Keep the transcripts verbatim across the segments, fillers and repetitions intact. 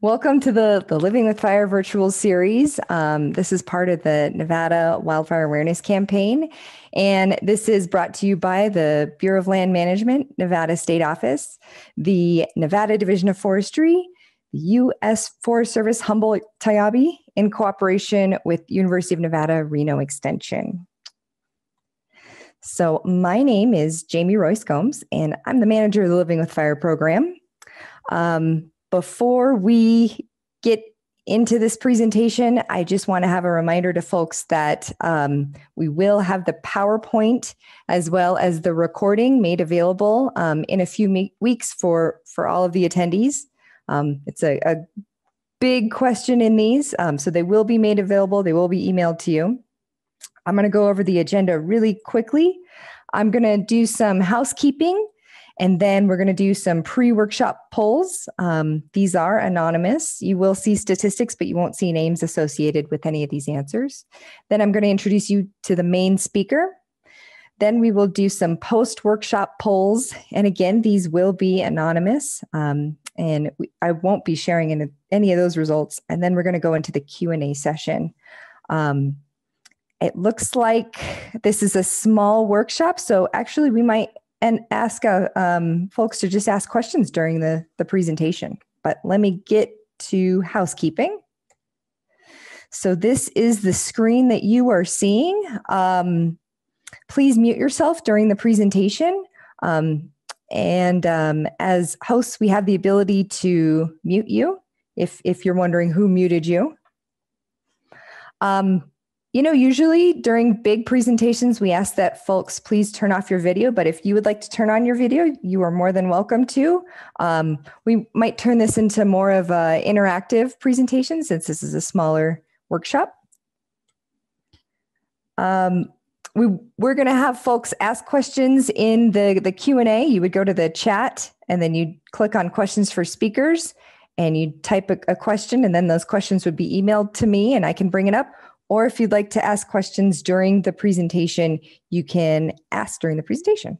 Welcome to the, the Living with Fire virtual series. Um, this is part of the Nevada Wildfire Awareness Campaign, and this is brought to you by the Bureau of Land Management, Nevada State Office, the Nevada Division of Forestry, the U S Forest Service Humboldt-Tayabe, in cooperation with University of Nevada, Reno Extension. So my name is Jamie Roice-Gomes, and I'm the manager of the Living with Fire program. Um, Before we get into this presentation, I just want to have a reminder to folks that um, we will have the PowerPoint as well as the recording made available um, in a few weeks for, for all of the attendees. Um, it's a, a big question in these, um, so they will be made available. They will be emailed to you. I'm going to go over the agenda really quickly. I'm going to do some housekeeping. And then we're going to do some pre-workshop polls. Um, these are anonymous. You will see statistics, but you won't see names associated with any of these answers. Then I'm going to introduce you to the main speaker. Then we will do some post-workshop polls. And again, these will be anonymous. Um, and we, I won't be sharing any, any of those results. And then we're going to go into the Q and A session. Um, it looks like this is a small workshop. So actually, we might... and ask uh, um, folks to just ask questions during the, the presentation. But let me get to housekeeping. So this is the screen that you are seeing. Um, please mute yourself during the presentation. Um, and um, as hosts, we have the ability to mute you if, if you're wondering who muted you. Um, You know, usually during big presentations, we ask that folks please turn off your video, but if you would like to turn on your video, you are more than welcome to. Um, we might turn this into more of an interactive presentation since this is a smaller workshop. Um, we, we're going to have folks ask questions in the, the Q and A. You would go to the chat and then you'd click on questions for speakers and you'd type a, a question, and then those questions would be emailed to me and I can bring it up. Or if you'd like to ask questions during the presentation, you can ask during the presentation.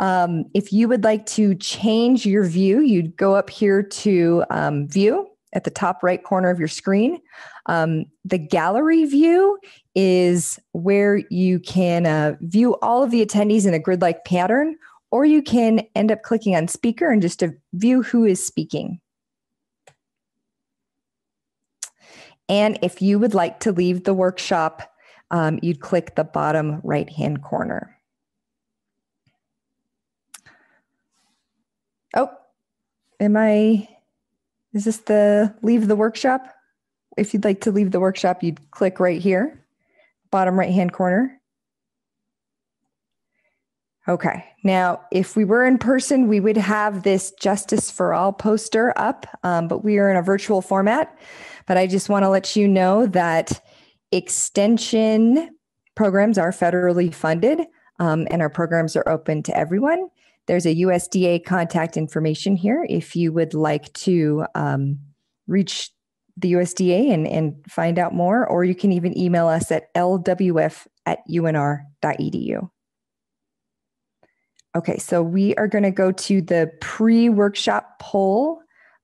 Um, if you would like to change your view, you'd go up here to um, view at the top right corner of your screen. Um, the gallery view is where you can uh, view all of the attendees in a grid-like pattern, or you can end up clicking on speaker and just to view who is speaking. And if you would like to leave the workshop, um, you'd click the bottom right-hand corner. Oh, am I, is this the leave the workshop? If you'd like to leave the workshop, you'd click right here, bottom right-hand corner. Okay, now if we were in person, we would have this Justice for All poster up, um, but we are in a virtual format. But I just want to let you know that extension programs are federally funded, um, and our programs are open to everyone. There's a U S D A contact information here if you would like to um, reach the U S D A and, and find out more, or you can even email us at L W F at U N R dot E D U. Okay, so we are going to go to the pre-workshop poll.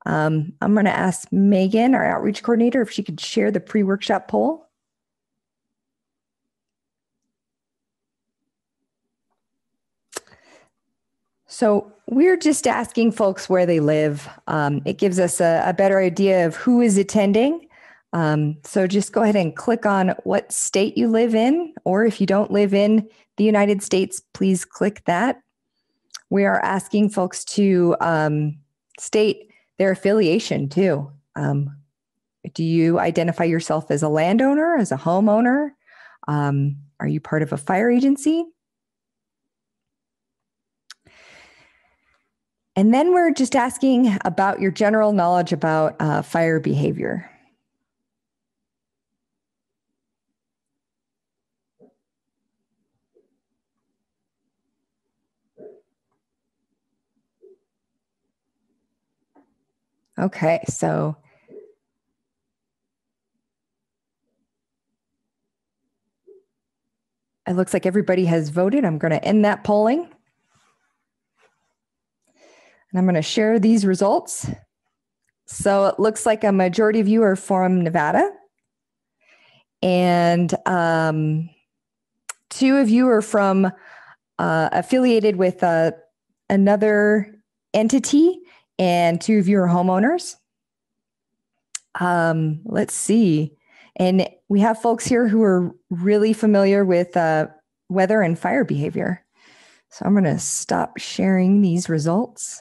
Um, I'm going to ask Megan, our outreach coordinator, if she could share the pre-workshop poll. So we're just asking folks where they live. Um, it gives us a, a better idea of who is attending. Um, so just go ahead and click on what state you live in, or if you don't live in the United States, please click that. We are asking folks to um, state their affiliation too. Um, do you identify yourself as a landowner, as a homeowner? Um, are you part of a fire agency? And then we're just asking about your general knowledge about uh, fire behavior. Okay, so it looks like everybody has voted. I'm going to end that polling. And I'm going to share these results. So it looks like a majority of you are from Nevada, and um, two of you are from uh, affiliated with uh, another entity, and two of you are homeowners. Um, let's see. And we have folks here who are really familiar with uh, weather and fire behavior. So I'm going to stop sharing these results.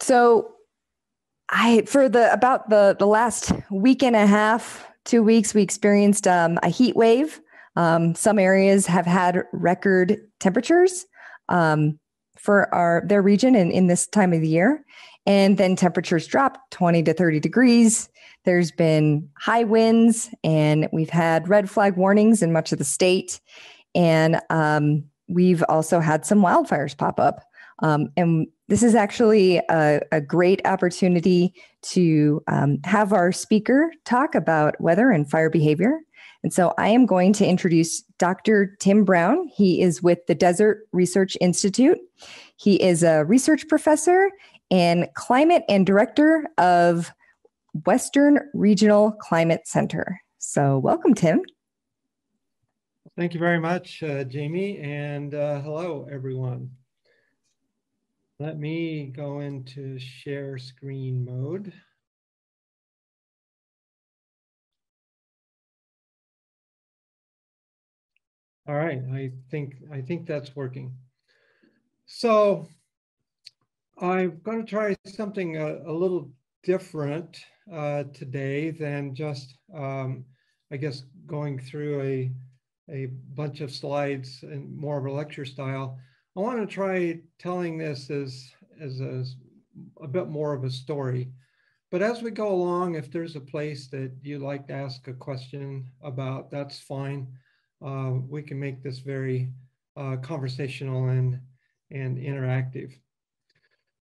So I, for the, about the, the last week and a half, two weeks, we experienced um, a heat wave. Um, some areas have had record temperatures um, for our, their region in, in this time of the year. And then temperatures dropped twenty to thirty degrees. There's been high winds, and we've had red flag warnings in much of the state. And um, we've also had some wildfires pop up. Um, and this is actually a, a great opportunity to um, have our speaker talk about weather and fire behavior. And so I am going to introduce Doctor Tim Brown. He is with the Desert Research Institute. He is a research professor and climate and director of Western Regional Climate Center. So welcome, Tim. Thank you very much, uh, Jamie, and uh, hello, everyone. Let me go into share screen mode. All right, I think, I think that's working. So I'm going to try something a, a little different uh, today than just, um, I guess, going through a, a bunch of slides and more of a lecture style. I want to try telling this as, as a, a bit more of a story. But as we go along, if there's a place that you'd like to ask a question about, that's fine. Uh, we can make this very uh, conversational and, and interactive.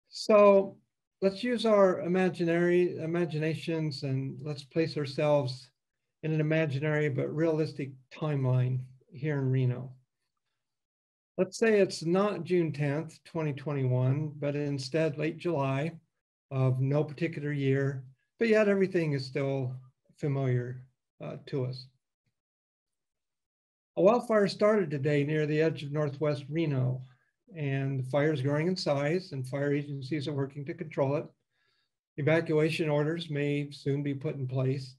So let's use our imaginary imaginations and let's place ourselves in an imaginary but realistic timeline here in Reno. Let's say it's not June tenth, twenty twenty-one, but instead late July of no particular year, but yet everything is still familiar uh, to us. A wildfire started today near the edge of Northwest Reno, and the fire is growing in size and fire agencies are working to control it. Evacuation orders may soon be put in place.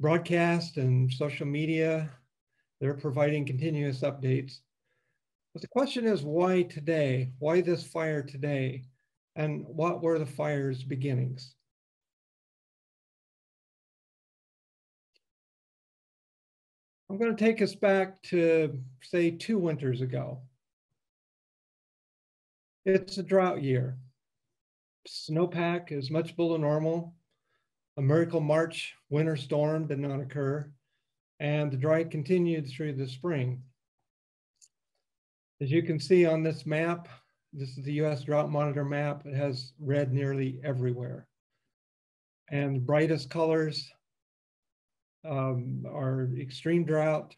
Broadcast and social media, they're providing continuous updates. But the question is, why today? Why this fire today? And what were the fire's beginnings? I'm going to take us back to, say, two winters ago. It's a drought year. Snowpack is much below normal. A miracle March winter storm did not occur, and the drought continued through the spring. As you can see on this map, this is the U S Drought Monitor map. It has red nearly everywhere. And the brightest colors um, are extreme drought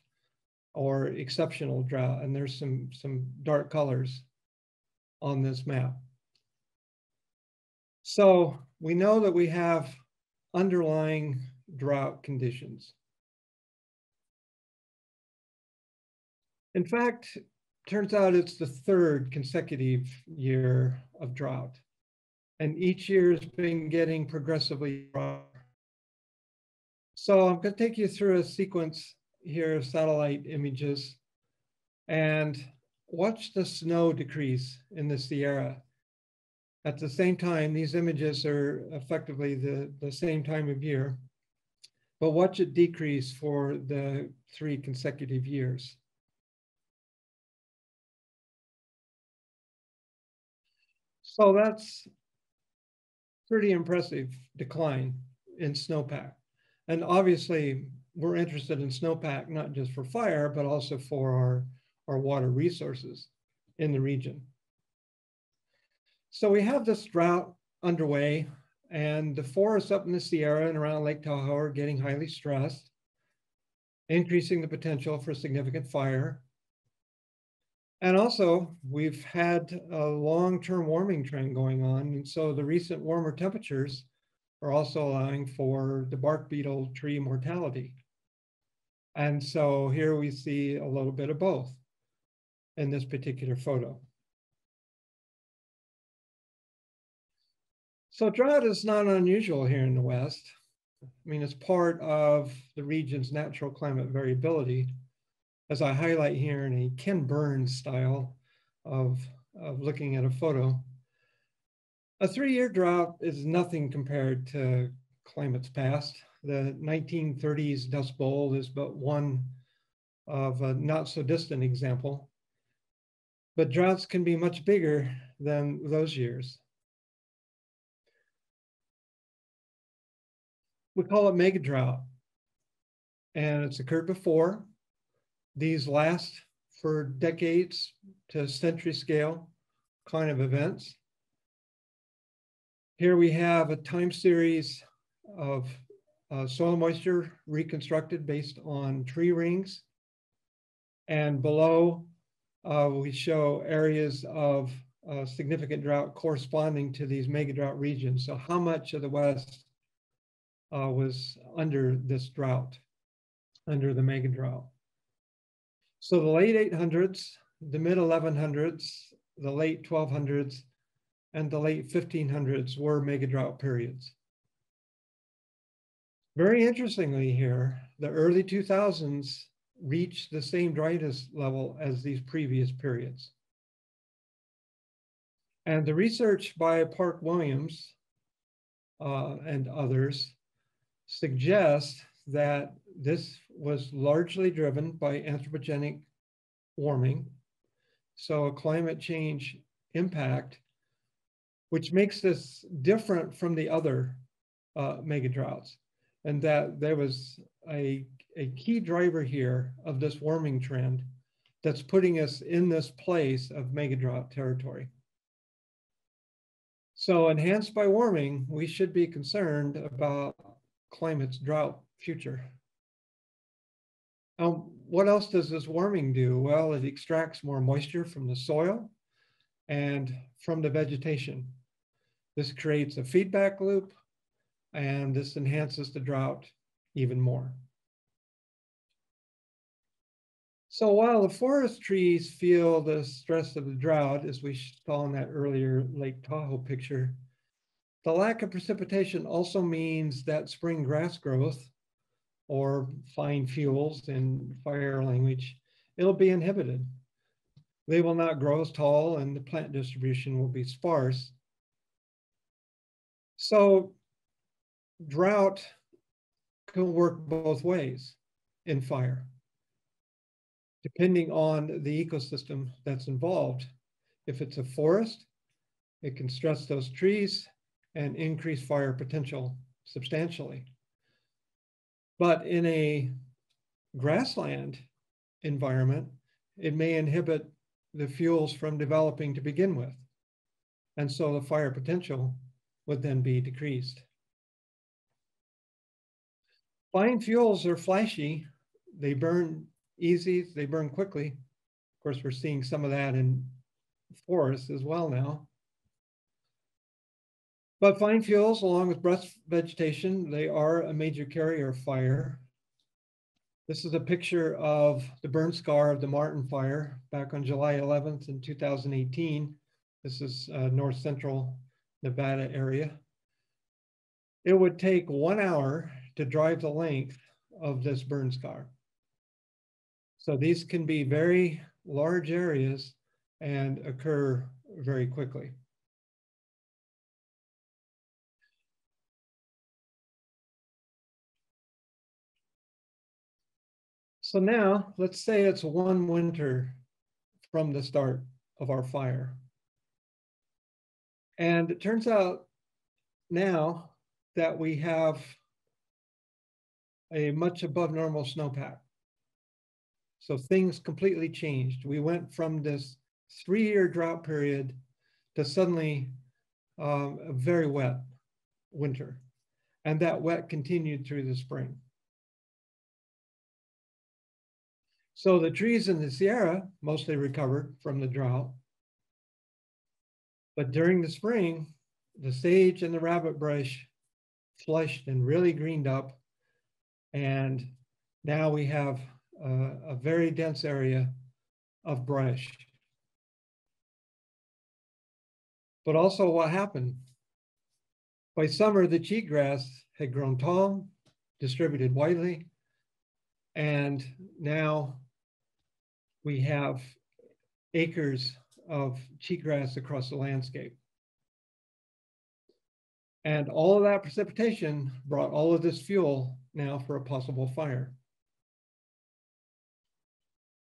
or exceptional drought. And there's some, some dark colors on this map. So we know that we have underlying drought conditions. In fact, turns out it's the third consecutive year of drought. And each year has been getting progressively drier. So I'm going to take you through a sequence here of satellite images and watch the snow decrease in the Sierra. At the same time, these images are effectively the, the same time of year, but watch it decrease for the three consecutive years. So that's pretty impressive decline in snowpack. And obviously we're interested in snowpack, not just for fire, but also for our, our water resources in the region. So we have this drought underway, and the forests up in the Sierra and around Lake Tahoe are getting highly stressed, increasing the potential for significant fire. And also, we've had a long-term warming trend going on. And so the recent warmer temperatures are also allowing for the bark beetle tree mortality. And so here we see a little bit of both in this particular photo. So drought is not unusual here in the West. I mean, it's part of the region's natural climate variability, as I highlight here in a Ken Burns style of, of looking at a photo. A three-year drought is nothing compared to climates past. The nineteen thirties Dust Bowl is but one of a not so distant example, but droughts can be much bigger than those years. We call it mega drought, and it's occurred before. These last for decades to century scale kind of events. Here we have a time series of uh, soil moisture reconstructed based on tree rings. And below, uh, we show areas of uh, significant drought corresponding to these mega drought regions. So how much of the West uh, was under this drought, under the mega drought? So the late eight hundreds, the mid eleven hundreds, the late twelve hundreds, and the late fifteen hundreds were mega drought periods. Very interestingly here, the early two thousands reached the same dryness level as these previous periods. And the research by Park Williams uh, and others suggests that this was largely driven by anthropogenic warming, so a climate change impact, which makes this different from the other uh, mega droughts, and that there was a, a key driver here of this warming trend that's putting us in this place of mega drought territory. So enhanced by warming, we should be concerned about climate's drought future. Um, what else does this warming do? Well, it extracts more moisture from the soil and from the vegetation. This creates a feedback loop, and this enhances the drought even more. So while the forest trees feel the stress of the drought, as we saw in that earlier Lake Tahoe picture, the lack of precipitation also means that spring grass growth, or fine fuels in fire language, it'll be inhibited. They will not grow as tall, and the plant distribution will be sparse. So drought can work both ways in fire, depending on the ecosystem that's involved. If it's a forest, it can stress those trees and increase fire potential substantially. But in a grassland environment, it may inhibit the fuels from developing to begin with. And so the fire potential would then be decreased. Fine fuels are flashy. They burn easy, they burn quickly. Of course, we're seeing some of that in forests as well now. But fine fuels, along with brush vegetation, they are a major carrier of fire. This is a picture of the burn scar of the Martin fire back on July eleventh in two thousand eighteen. This is uh, north central Nevada area. It would take one hour to drive the length of this burn scar. So these can be very large areas and occur very quickly. So now, let's say it's one winter from the start of our fire. And it turns out now that we have a much above normal snowpack. So things completely changed. We went from this three-year drought period to suddenly um, a very wet winter. And that wet continued through the spring. So the trees in the Sierra mostly recovered from the drought. But during the spring, the sage and the rabbit brush flushed and really greened up. And now we have a, a very dense area of brush. But also what happened? By summer, the cheatgrass had grown tall, distributed widely, and now we have acres of cheatgrass across the landscape. And all of that precipitation brought all of this fuel now for a possible fire.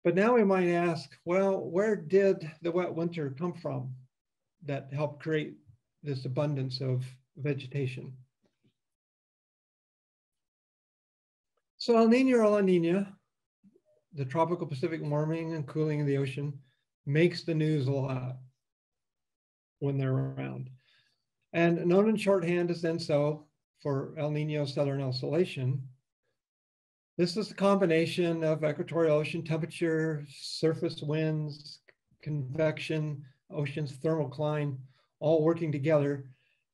But now we might ask, well, where did the wet winter come from that helped create this abundance of vegetation? So El Niño or La Niña, the tropical Pacific warming and cooling of the ocean, makes the news a lot when they're around. And known in shorthand as ENSO for El Niño Southern Oscillation, this is the combination of equatorial ocean temperature, surface winds, convection, ocean's thermocline, all working together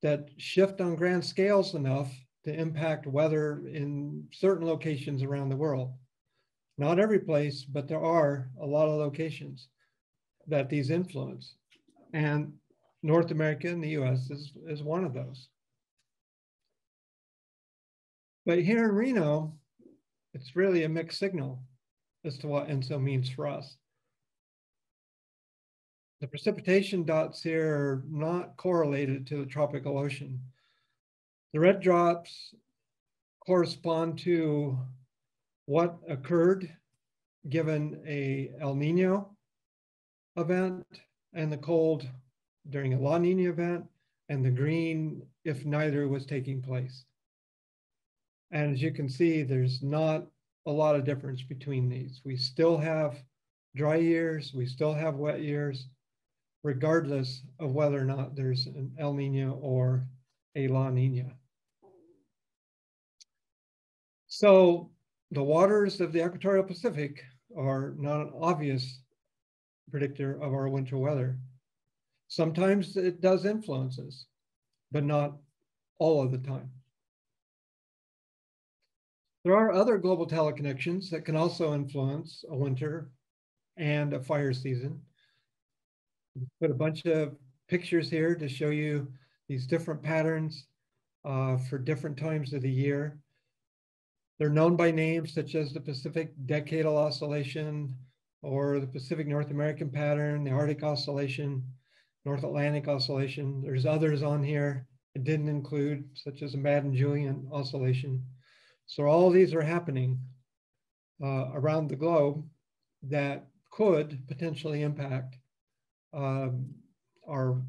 that shift on grand scales enough to impact weather in certain locations around the world. Not every place, but there are a lot of locations that these influence. And North America and the U S is, is one of those. But here in Reno, it's really a mixed signal as to what ENSO means for us. The precipitation dots here are not correlated to the tropical ocean. The red drops correspond to what occurred given a El Niño event, and the cold during a La Niña event, and the green if neither was taking place. And as you can see, there's not a lot of difference between these. We still have dry years, we still have wet years, regardless of whether or not there's an El Niño or a La Niña. So the waters of the equatorial Pacific are not an obvious predictor of our winter weather. Sometimes it does influence us, but not all of the time. There are other global teleconnections that can also influence a winter and a fire season. Put a bunch of pictures here to show you these different patterns uh, for different times of the year. They're known by names such as the Pacific Decadal Oscillation, or the Pacific North American pattern, the Arctic oscillation, North Atlantic oscillation. There's others on here it didn't include, such as the Madden-Julian oscillation. So all these are happening uh, around the globe that could potentially impact uh, our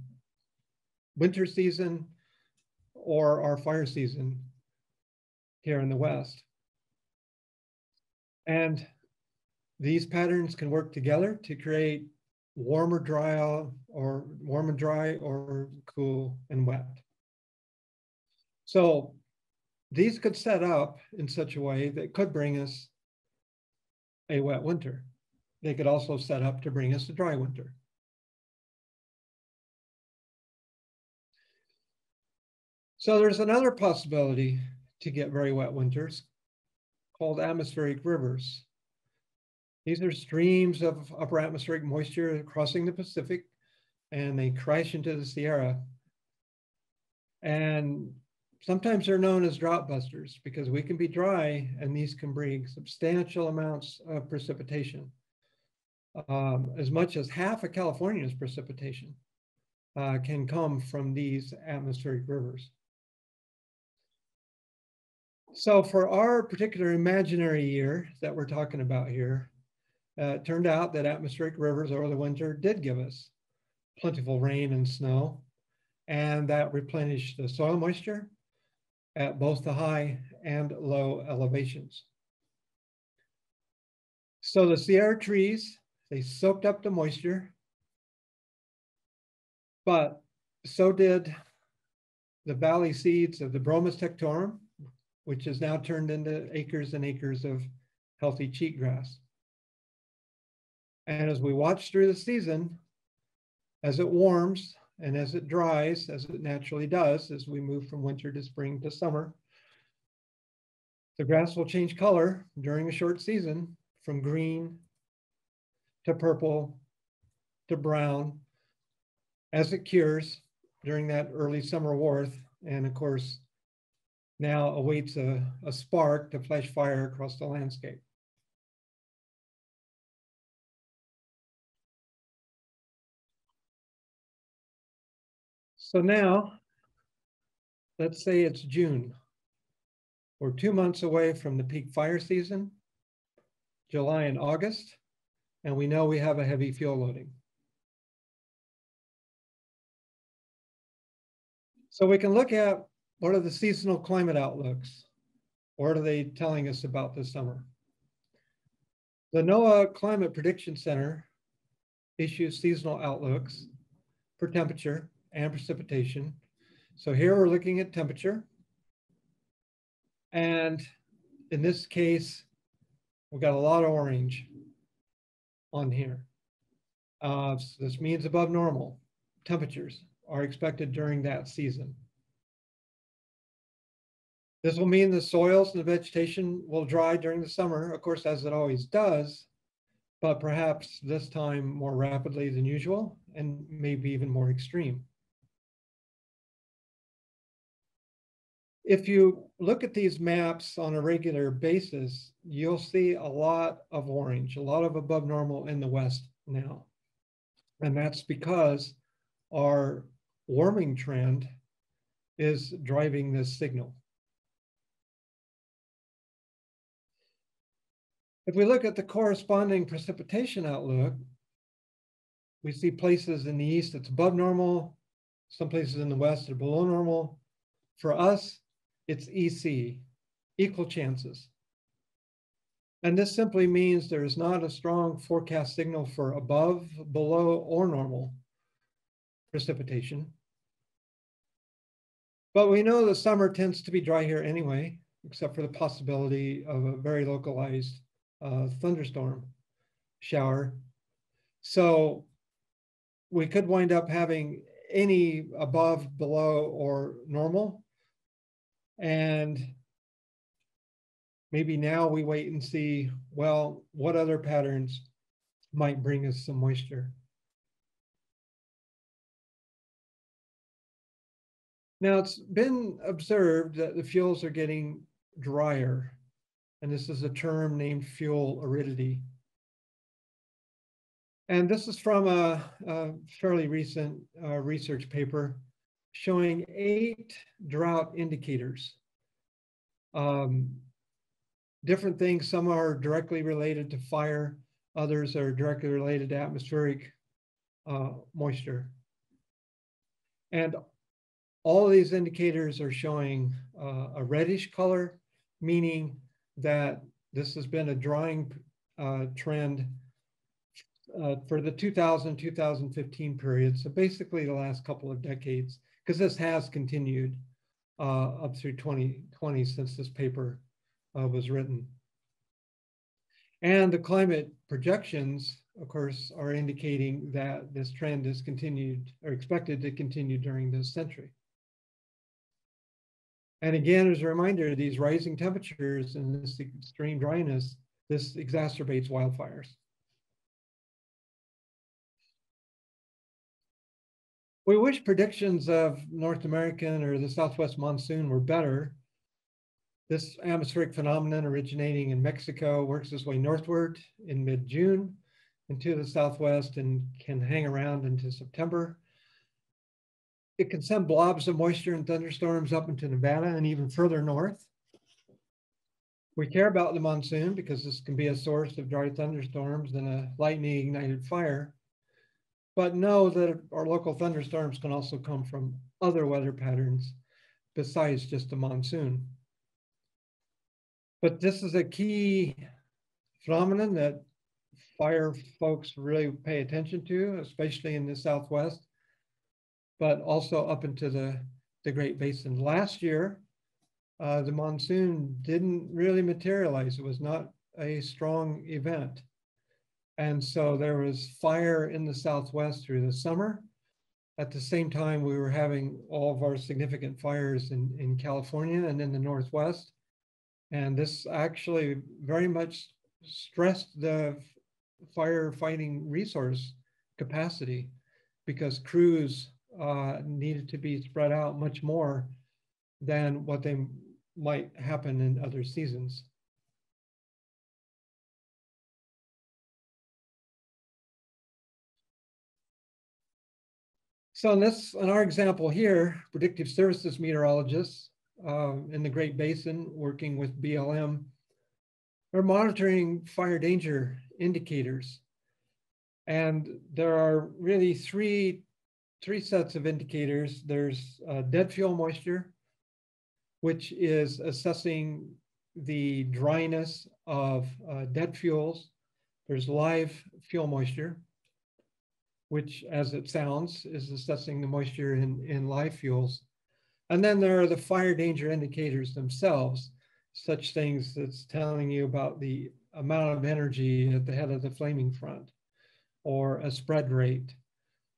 winter season or our fire season here in the West. And these patterns can work together to create warm or dry or warm and dry or cool and wet. So these could set up in such a way that could bring us a wet winter. They could also set up to bring us a dry winter. So there's another possibility to get very wet winters called atmospheric rivers. These are streams of upper atmospheric moisture crossing the Pacific, and they crash into the Sierra. And sometimes they're known as drought busters because we can be dry and these can bring substantial amounts of precipitation, um, as much as half of California's precipitation uh, can come from these atmospheric rivers. So for our particular imaginary year that we're talking about here, Uh, it turned out that atmospheric rivers over the winter did give us plentiful rain and snow, and that replenished the soil moisture at both the high and low elevations. So the Sierra trees, they soaked up the moisture, but so did the valley seeds of the Bromus tectorum, which is now turned into acres and acres of healthy cheatgrass. And as we watch through the season, as it warms and as it dries, as it naturally does, as we move from winter to spring to summer, the grass will change color during a short season from green to purple to brown as it cures during that early summer warmth, and of course now awaits a, a spark to flash fire across the landscape. So now, let's say it's June. We're two months away from the peak fire season, July and August, and we know we have a heavy fuel loading. So we can look at, what are the seasonal climate outlooks? What are they telling us about this summer? The NOAA Climate Prediction Center issues seasonal outlooks for temperature and precipitation. So here we're looking at temperature. And in this case, we've got a lot of orange on here. Uh, so this means above normal temperatures are expected during that season. This will mean the soils and the vegetation will dry during the summer, of course, as it always does, but perhaps this time more rapidly than usual and maybe even more extreme. If you look at these maps on a regular basis, you'll see a lot of orange, a lot of above normal in the West now. And that's because our warming trend is driving this signal. If we look at the corresponding precipitation outlook, we see places in the East that's above normal, some places in the West are below normal. For us, it's E C, equal chances. And this simply means there is not a strong forecast signal for above, below, or normal precipitation. But we know the summer tends to be dry here anyway, except for the possibility of a very localized uh, thunderstorm shower. So we could wind up having any above, below, or normal. And maybe now we wait and see, well, what other patterns might bring us some moisture. Now, it's been observed that the fuels are getting drier, and this is a term named fuel aridity. And this is from a, a fairly recent uh, research paper showing eight drought indicators. Um, different things, some are directly related to fire, others are directly related to atmospheric uh, moisture. And all of these indicators are showing uh, a reddish color, meaning that this has been a drying uh, trend Uh, for the two thousand to two thousand fifteen period, so basically the last couple of decades, because this has continued uh, up through twenty twenty since this paper uh, was written. And the climate projections, of course, are indicating that this trend is continued or expected to continue during this century. And again, as a reminder, these rising temperatures and this extreme dryness, this exacerbates wildfires. We wish predictions of North American or the Southwest monsoon were better. This atmospheric phenomenon originating in Mexico works its way northward in mid-June into the Southwest and can hang around into September. It can send blobs of moisture and thunderstorms up into Nevada and even further north. We care about the monsoon because this can be a source of dry thunderstorms and a lightning ignited fire. But know that our local thunderstorms can also come from other weather patterns besides just the monsoon. But this is a key phenomenon that fire folks really pay attention to, especially in the Southwest, but also up into the, the Great Basin. Last year, uh, the monsoon didn't really materialize. It was not a strong event. And so there was fire in the Southwest through the summer. At the same time, we were having all of our significant fires in, in California and in the Northwest. And this actually very much stressed the firefighting resource capacity, because crews uh, needed to be spread out much more than what they might happen in other seasons. So in this, in our example here, predictive services meteorologists uh, in the Great Basin working with B L M are monitoring fire danger indicators. And there are really three, three sets of indicators. There's uh, dead fuel moisture, which is assessing the dryness of uh, dead fuels. There's live fuel moisture, which, as it sounds, is assessing the moisture in, in live fuels. And then there are the fire danger indicators themselves, such things that's telling you about the amount of energy at the head of the flaming front, or a spread rate,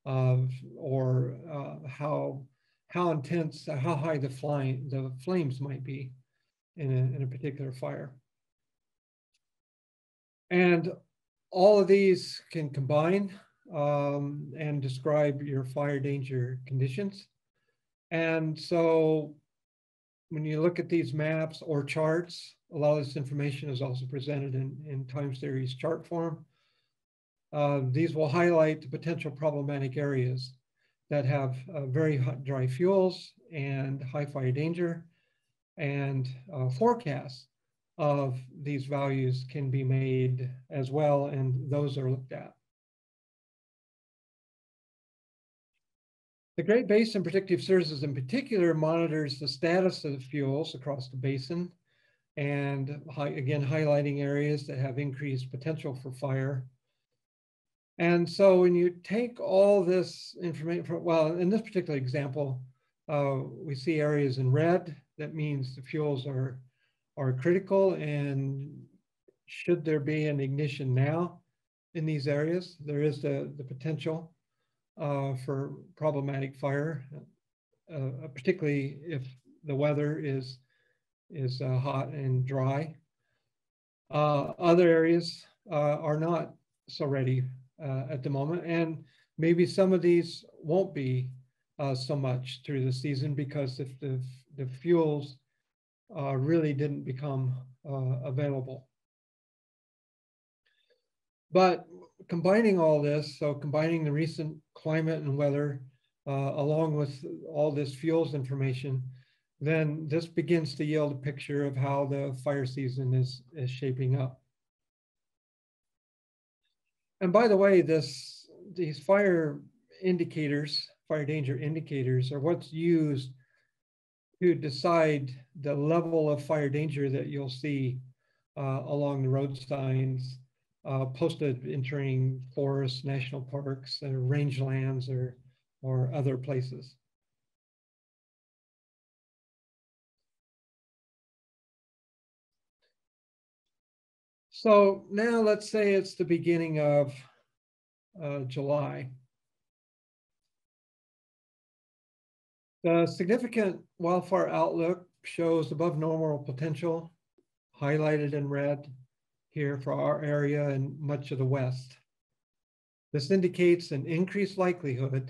of, or uh, how, how intense, how high the, fly, the flames might be in a, in a particular fire. And all of these can combine Um, and describe your fire danger conditions. And so when you look at these maps or charts, a lot of this information is also presented in, in time series chart form. Uh, these will highlight the potential problematic areas that have uh, very hot, dry fuels and high fire danger, and uh, forecasts of these values can be made as well, and those are looked at. The Great Basin Predictive Services in particular monitors the status of the fuels across the basin, and again, highlighting areas that have increased potential for fire. And so when you take all this information, well, in this particular example, uh, we see areas in red. That means the fuels are, are critical, and should there be an ignition now in these areas, there is the, the potential Uh, for problematic fire, uh, particularly if the weather is, is uh, hot and dry. Uh, other areas uh, are not so ready uh, at the moment, and maybe some of these won't be uh, so much through the season, because if the, the fuels uh, really didn't become uh, available. But combining all this, so combining the recent climate and weather uh, along with all this fuels information, then this begins to yield a picture of how the fire season is, is shaping up. And by the way, this, these fire indicators, fire danger indicators, are what's used to decide the level of fire danger that you'll see uh, along the road signs, Uh, posted entering forests, national parks, uh, rangelands, or, or other places. So now let's say it's the beginning of uh, July. The significant wildfire outlook shows above normal potential, highlighted in red here for our area and much of the West. This indicates an increased likelihood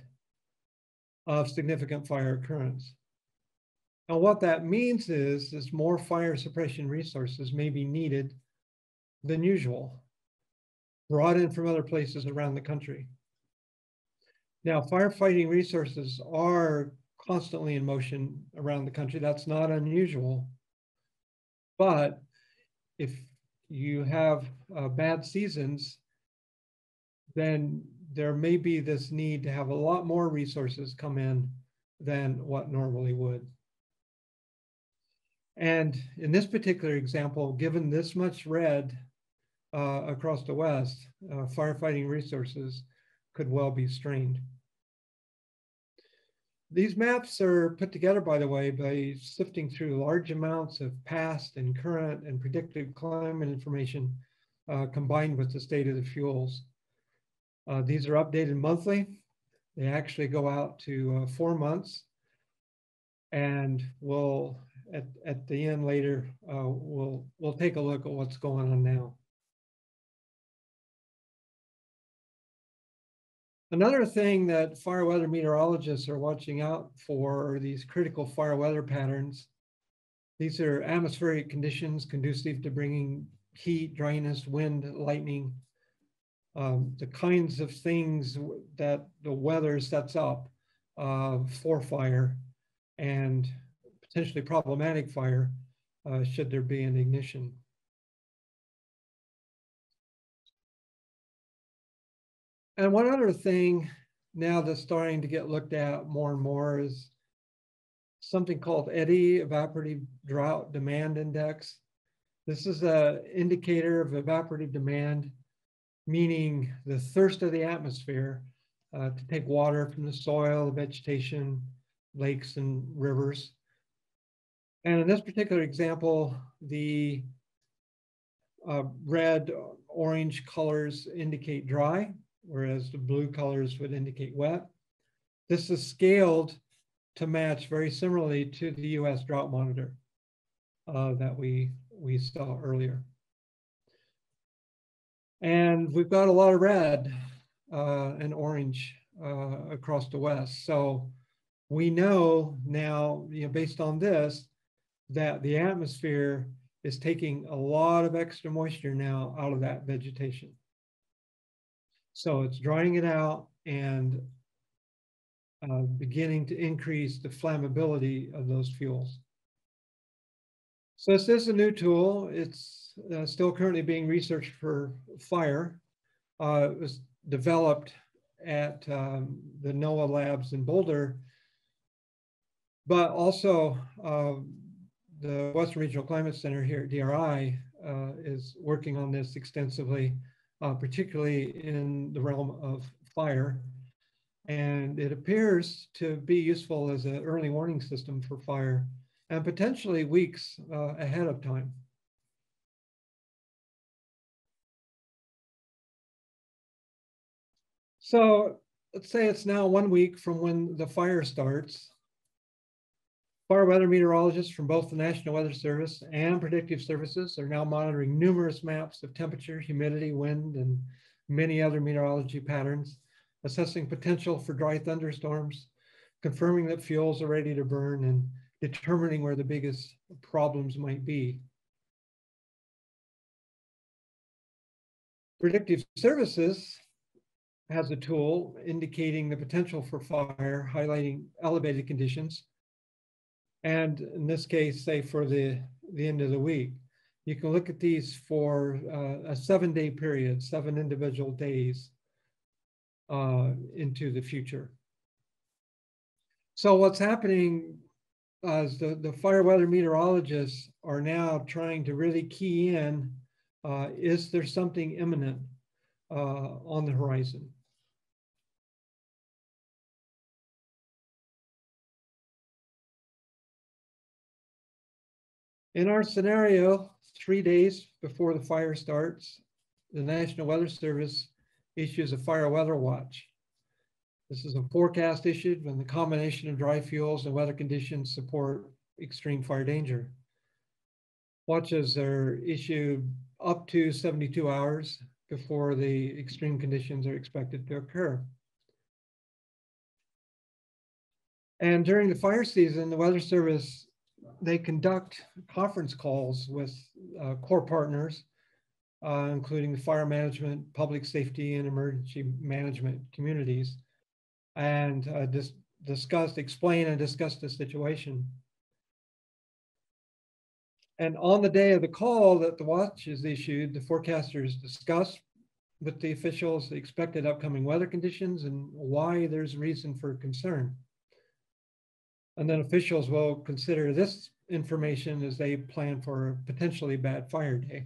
of significant fire occurrence. And what that means is, is more fire suppression resources may be needed than usual, brought in from other places around the country. Now, firefighting resources are constantly in motion around the country. That's not unusual. But if you have uh, bad seasons, then there may be this need to have a lot more resources come in than what normally would. And in this particular example, given this much red uh, across the West, uh, firefighting resources could well be strained. These maps are put together, by the way, by sifting through large amounts of past and current and predictive climate information uh, combined with the state of the fuels. Uh, these are updated monthly. They actually go out to uh, four months. And we'll, at, at the end later, uh, we'll, we'll take a look at what's going on now. Another thing that fire weather meteorologists are watching out for are these critical fire weather patterns. These are atmospheric conditions conducive to bringing heat, dryness, wind, lightning, um, the kinds of things that the weather sets up uh, for fire and potentially problematic fire uh, should there be an ignition. And one other thing now that's starting to get looked at more and more is something called Eddy Evaporative Drought Demand Index. This is an indicator of evaporative demand, meaning the thirst of the atmosphere uh, to take water from the soil, vegetation, lakes, and rivers. And in this particular example, the uh, red, orange colors indicate dry, whereas the blue colors would indicate wet. This is scaled to match very similarly to the U S Drought Monitor uh, that we, we saw earlier. And we've got a lot of red uh, and orange uh, across the West. So we know now, you know, based on this, that the atmosphere is taking a lot of extra moisture now out of that vegetation. So it's drying it out and uh, beginning to increase the flammability of those fuels. So this is a new tool. It's uh, still currently being researched for fire. Uh, it was developed at um, the NOAA labs in Boulder, but also uh, the Western Regional Climate Center here at D R I uh, is working on this extensively. Uh, particularly in the realm of fire. And it appears to be useful as an early warning system for fire and potentially weeks uh, ahead of time. So let's say it's now one week from when the fire starts. Fire weather meteorologists from both the National Weather Service and Predictive Services are now monitoring numerous maps of temperature, humidity, wind, and many other meteorology patterns, assessing potential for dry thunderstorms, confirming that fuels are ready to burn, and determining where the biggest problems might be. Predictive Services has a tool indicating the potential for fire, highlighting elevated conditions. And in this case, say for the, the end of the week, you can look at these for uh, a seven day period, seven individual days uh, into the future. So what's happening uh, is the, the fire weather meteorologists are now trying to really key in, uh, is there something imminent uh, on the horizon? In our scenario, three days before the fire starts, the National Weather Service issues a fire weather watch. This is a forecast issued when the combination of dry fuels and weather conditions support extreme fire danger. Watches are issued up to seventy-two hours before the extreme conditions are expected to occur. And during the fire season, the Weather Service, they conduct conference calls with uh, core partners, uh, including the fire management, public safety, and emergency management communities, and uh, dis discuss, explain, and discuss the situation. And on the day of the call that the watch is issued, the forecasters discuss with the officials the expected upcoming weather conditions and why there's reason for concern. And then officials will consider this information as they plan for a potentially bad fire day.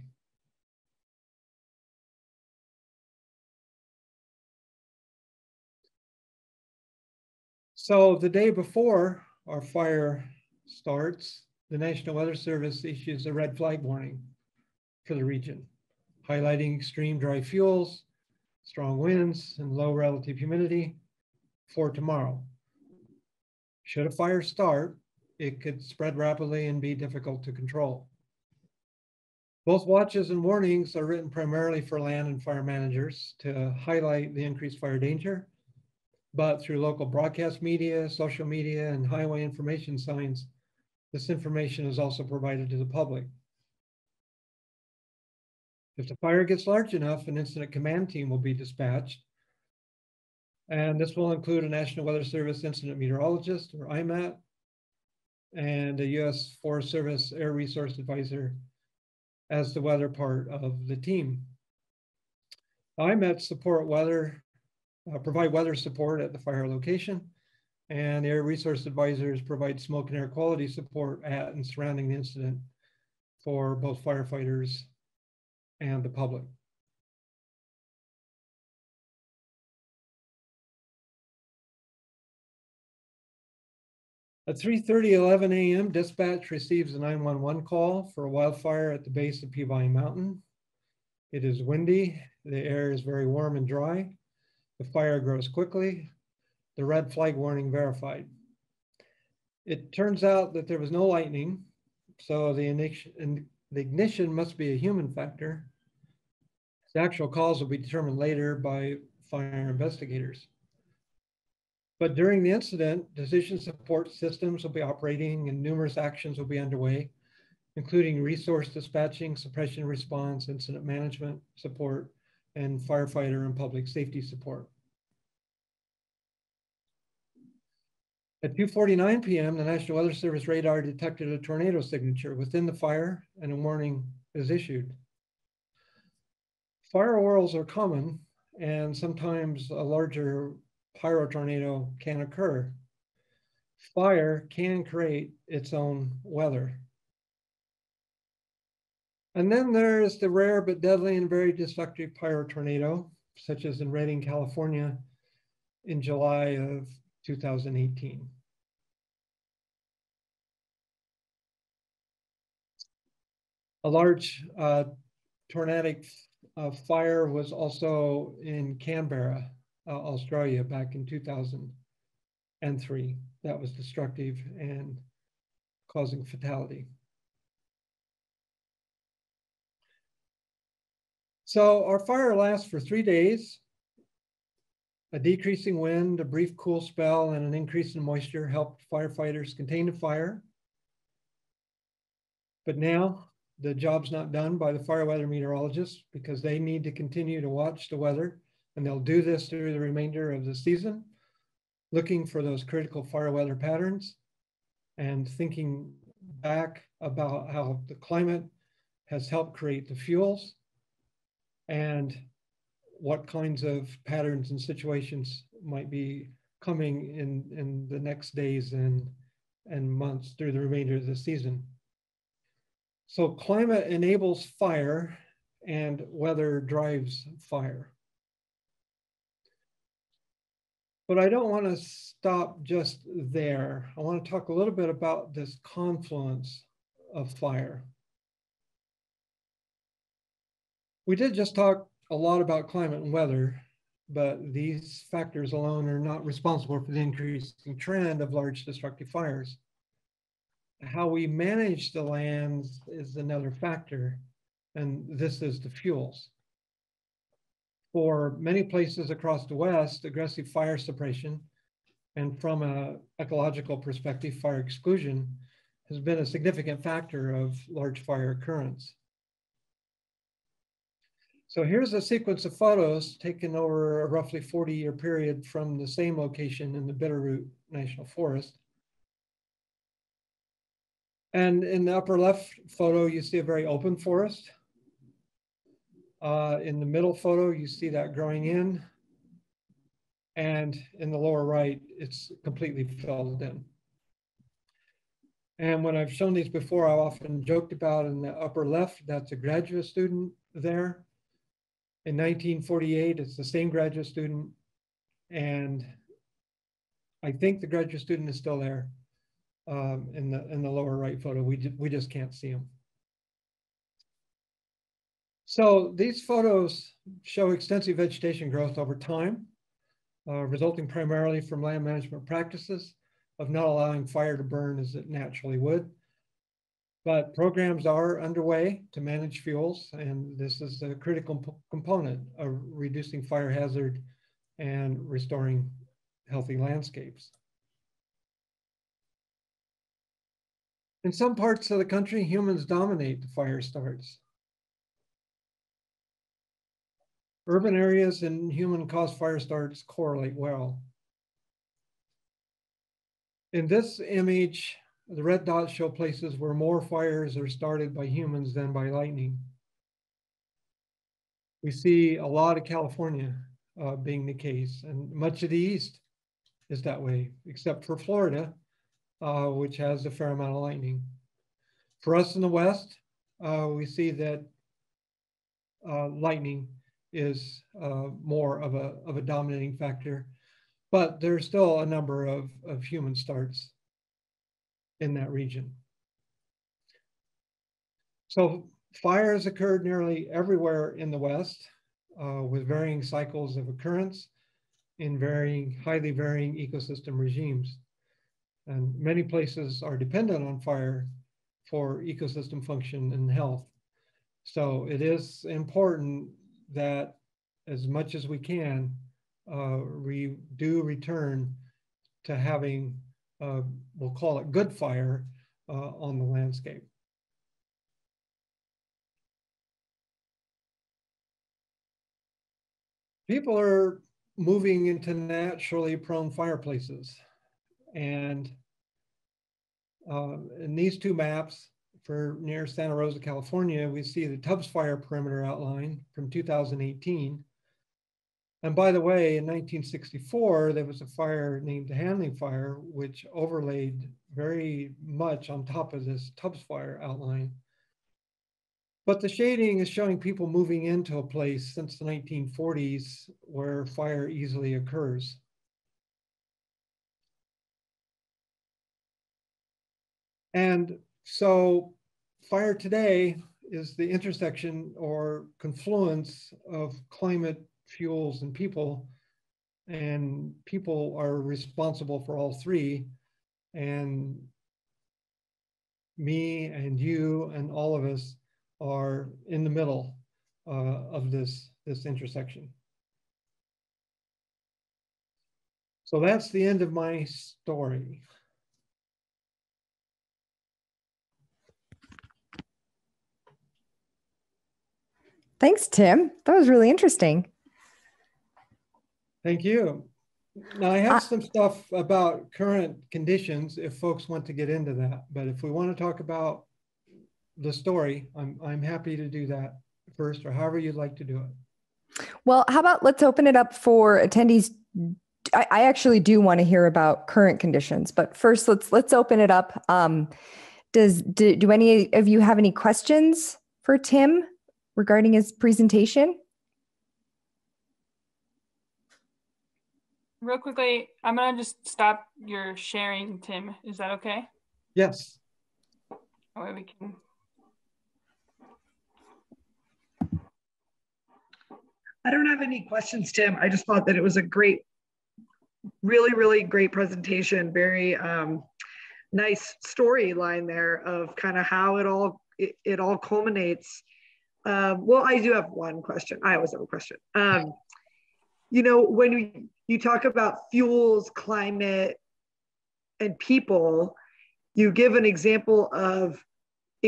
So the day before our fire starts, the National Weather Service issues a red flag warning for the region. highlighting extreme dry fuels, strong winds, and low relative humidity for tomorrow. Should a fire start, it could spread rapidly and be difficult to control. Both watches and warnings are written primarily for land and fire managers to highlight the increased fire danger, but through local broadcast media, social media, and highway information signs, this information is also provided to the public. If the fire gets large enough, an incident command team will be dispatched, and this will include a National Weather Service incident meteorologist, or I M A T, and a U S Forest Service air resource advisor as the weather part of the team. I M A T support weather, uh, provide weather support at the fire location, and air resource advisors provide smoke and air quality support at and surrounding the incident for both firefighters and the public. At three thirty, eleven a m, dispatch receives a nine one one call for a wildfire at the base of Peabody Mountain. It is windy, the air is very warm and dry, the fire grows quickly, the red flag warning verified. It turns out that there was no lightning, so the ignition, the ignition must be a human factor. The actual cause will be determined later by fire investigators. But during the incident, decision support systems will be operating and numerous actions will be underway, including resource dispatching, suppression response, incident management support, and firefighter and public safety support. At two forty-nine p m, the National Weather Service radar detected a tornado signature within the fire and a warning is issued. Fire whirls are common and sometimes a larger pyrotornado can occur. Fire can create its own weather. And then there is the rare but deadly and very destructive pyrotornado, such as in Redding, California, in July of two thousand eighteen. A large uh, tornadic uh, fire was also in Canberra, Uh, Australia back in two thousand three. That was destructive and causing fatality. So our fire lasts for three days. A decreasing wind, a brief cool spell, and an increase in moisture helped firefighters contain the fire. But now the job's not done by the fire weather meteorologists because they need to continue to watch the weather, and they'll do this through the remainder of the season, looking for those critical fire weather patterns and thinking back about how the climate has helped create the fuels and what kinds of patterns and situations might be coming in, in the next days and, and months through the remainder of the season. So climate enables fire and weather drives fire. But I don't want to stop just there. I want to talk a little bit about this confluence of fire. We did just talk a lot about climate and weather, but these factors alone are not responsible for the increasing trend of large destructive fires. How we manage the lands is another factor, and this is the fuels. For many places across the West, aggressive fire suppression, and from an ecological perspective, fire exclusion has been a significant factor of large fire occurrence. So here's a sequence of photos taken over a roughly forty year period from the same location in the Bitterroot National Forest. And in the upper left photo, you see a very open forest. Uh, in the middle photo, you see that growing in, and in the lower right, it's completely filled in. And when I've shown these before, I've often joked about in the upper left, that's a graduate student there. In nineteen forty-eight, it's the same graduate student, and I think the graduate student is still there um, in the in the lower right photo. We, we just can't see him. So these photos show extensive vegetation growth over time, uh, resulting primarily from land management practices of not allowing fire to burn as it naturally would. But programs are underway to manage fuels, and this is a critical component of reducing fire hazard and restoring healthy landscapes. In some parts of the country, humans dominate the fire starts. Urban areas and human-caused fire starts correlate well. In this image, the red dots show places where more fires are started by humans than by lightning. We see a lot of California uh, being the case, and much of the East is that way, except for Florida, uh, which has a fair amount of lightning. For us in the West, uh, we see that uh, lightning is uh, more of a, of a dominating factor, but there's still a number of, of human starts in that region. So fires occurred nearly everywhere in the West uh, with varying cycles of occurrence in varying, highly varying ecosystem regimes. And many places are dependent on fire for ecosystem function and health. So it is important that as much as we can, uh, we do return to having Uh, we'll call it good fire uh, on the landscape. People are moving into naturally prone fireplaces. And uh, in these two maps for near Santa Rosa, California, we see the Tubbs Fire perimeter outline from two thousand eighteen. And by the way, in nineteen sixty-four, there was a fire named the Handling Fire, which overlaid very much on top of this Tubbs Fire outline. But the shading is showing people moving into a place since the nineteen forties where fire easily occurs. And so fire today is the intersection or confluence of climate, fuels, and people, and people are responsible for all three, and me and you and all of us are in the middle uh, of this, this intersection. So that's the end of my story. Thanks, Tim. That was really interesting. Thank you. Now I have some stuff about current conditions if folks want to get into that, but if we want to talk about the story, I'm, I'm happy to do that first, or however you'd like to do it. Well, how about let's open it up for attendees. I, I actually do want to hear about current conditions, but first let's let's open it up. Um, does do, do any of you have any questions for Tim regarding his presentation? Real quickly, I'm gonna just stop your sharing, Tim. Is that okay? Yes. That way we can. I don't have any questions, Tim. I just thought that it was a great, really, really great presentation. Very um, nice storyline there of kind of how it all it, it all culminates. Um, well, I do have one question. I always have a question. Um, you know, when we You talk about fuels, climate, and people. You give an example of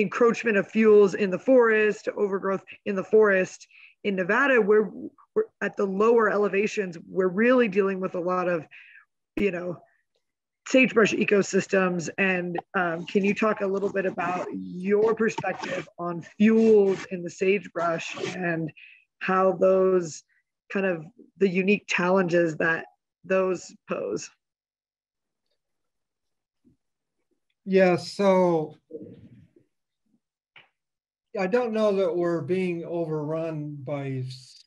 encroachment of fuels in the forest, overgrowth in the forest. In Nevada, we're, we're at the lower elevations, we're really dealing with a lot of, you know, sagebrush ecosystems. And um, can you talk a little bit about your perspective on fuels in the sagebrush and how those kind of the unique challenges that those pose? Yeah, so I don't know that we're being overrun by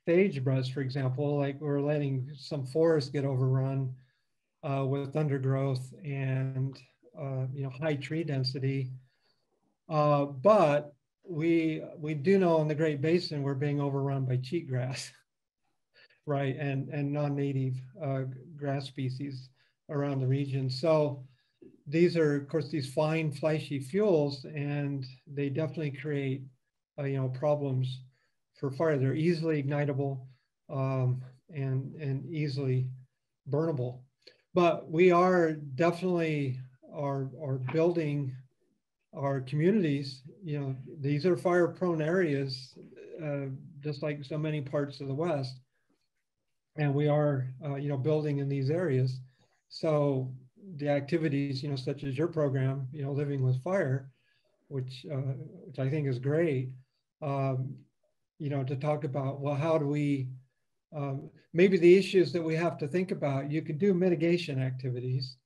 sagebrush, for example, like we're letting some forests get overrun uh, with undergrowth and, uh, you know, high tree density. Uh, but we we do know in the Great Basin we're being overrun by cheatgrass, right, and and non-native uh, grass species around the region. So these are, of course, these fine, flashy fuels, and they definitely create uh, you know, problems for fire. They're easily ignitable um, and and easily burnable. But we are definitely are are building our communities. You know, these are fire-prone areas, uh, just like so many parts of the West, and we are uh, you know, building in these areas. So the activities, you know, such as your program, you know, Living with Fire, which uh, which I think is great, um, you know, to talk about, well, how do we, um, maybe the issues that we have to think about, you could do mitigation activities,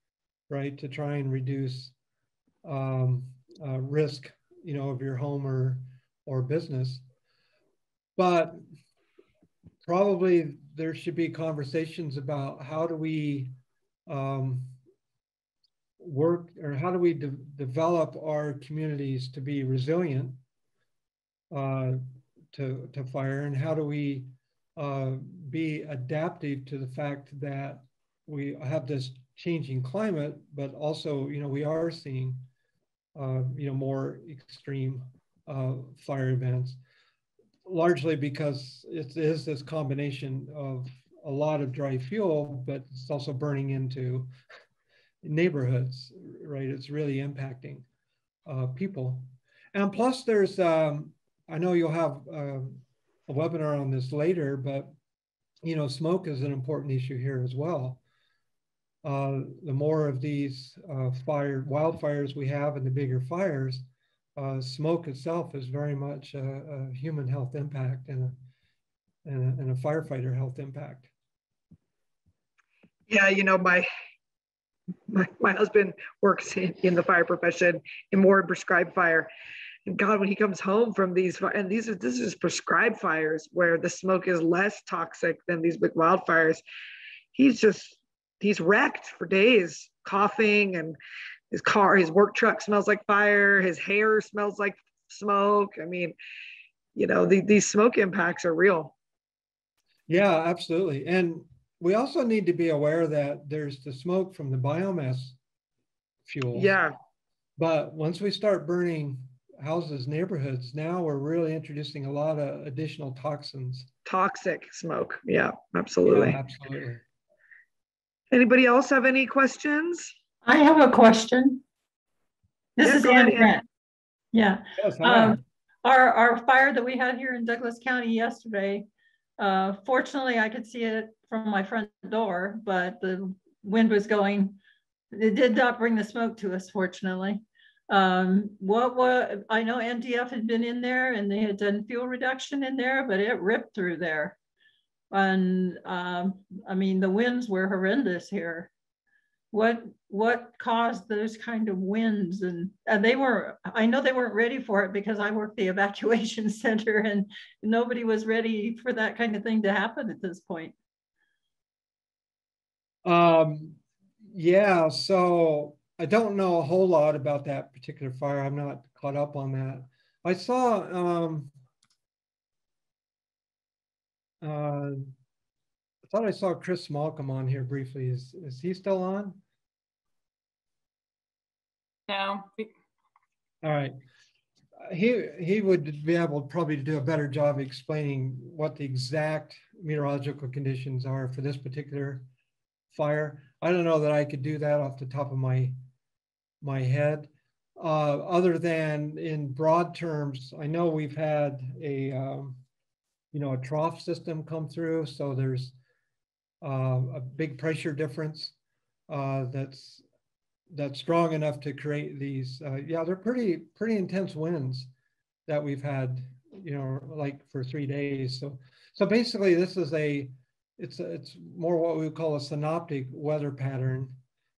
right, to try and reduce um, uh, risk, you know, of your home or, or business. But probably there should be conversations about how do we, um, work, or how do we de develop our communities to be resilient uh, to, to fire, and how do we uh, be adaptive to the fact that we have this changing climate, but also, you know, we are seeing, uh, you know, more extreme uh, fire events, largely because it is this combination of a lot of dry fuel, but it's also burning into neighborhoods, right? It's really impacting uh, people. And plus there's, um, I know you'll have uh, a webinar on this later, but, you know, smoke is an important issue here as well. Uh, the more of these uh, fire, wildfires we have and the bigger fires, uh, smoke itself is very much a, a human health impact and a, and a, and a firefighter health impact. Yeah, you know, my, My, my husband works in, in the fire profession in more prescribed fire, and God, when he comes home from these, and these are, this is prescribed fires where the smoke is less toxic than these big wildfires. He's just, he's wrecked for days, coughing, and his car, his work truck smells like fire. His hair smells like smoke. I mean, you know, the, these smoke impacts are real. Yeah, absolutely. And we also need to be aware that there's the smoke from the biomass fuel. Yeah. But once we start burning houses, neighborhoods, now we're really introducing a lot of additional toxins. Toxic smoke. Yeah, absolutely. Yeah, absolutely. Anybody else have any questions? I have a question. This yeah, is Ann. Ahead, yeah. Yes, um, our, our fire that we had here in Douglas County yesterday, uh, fortunately, I could see it from my front door, but the wind was going, it did not bring the smoke to us, fortunately. Um, what was, I know M D F had been in there and they had done fuel reduction in there, but it ripped through there. And um, I mean, the winds were horrendous here. What, what caused those kind of winds? And, and they were, I know they weren't ready for it because I worked the evacuation center and nobody was ready for that kind of thing to happen at this point. Um, yeah, so I don't know a whole lot about that particular fire. I'm not caught up on that. I saw, um, uh, I thought I saw Chris Malcolm on here briefly. Is, is he still on? No. All right. He, he would be able probably to do a better job explaining what the exact meteorological conditions are for this particular fire. I don't know that I could do that off the top of my my head. Uh, other than in broad terms, I know we've had a um, you know a trough system come through, so there's uh, a big pressure difference uh, that's that's strong enough to create these. Uh, yeah, they're pretty pretty intense winds that we've had, you know, like for three days. So so basically, this is a It's, it's more what we would call a synoptic weather pattern.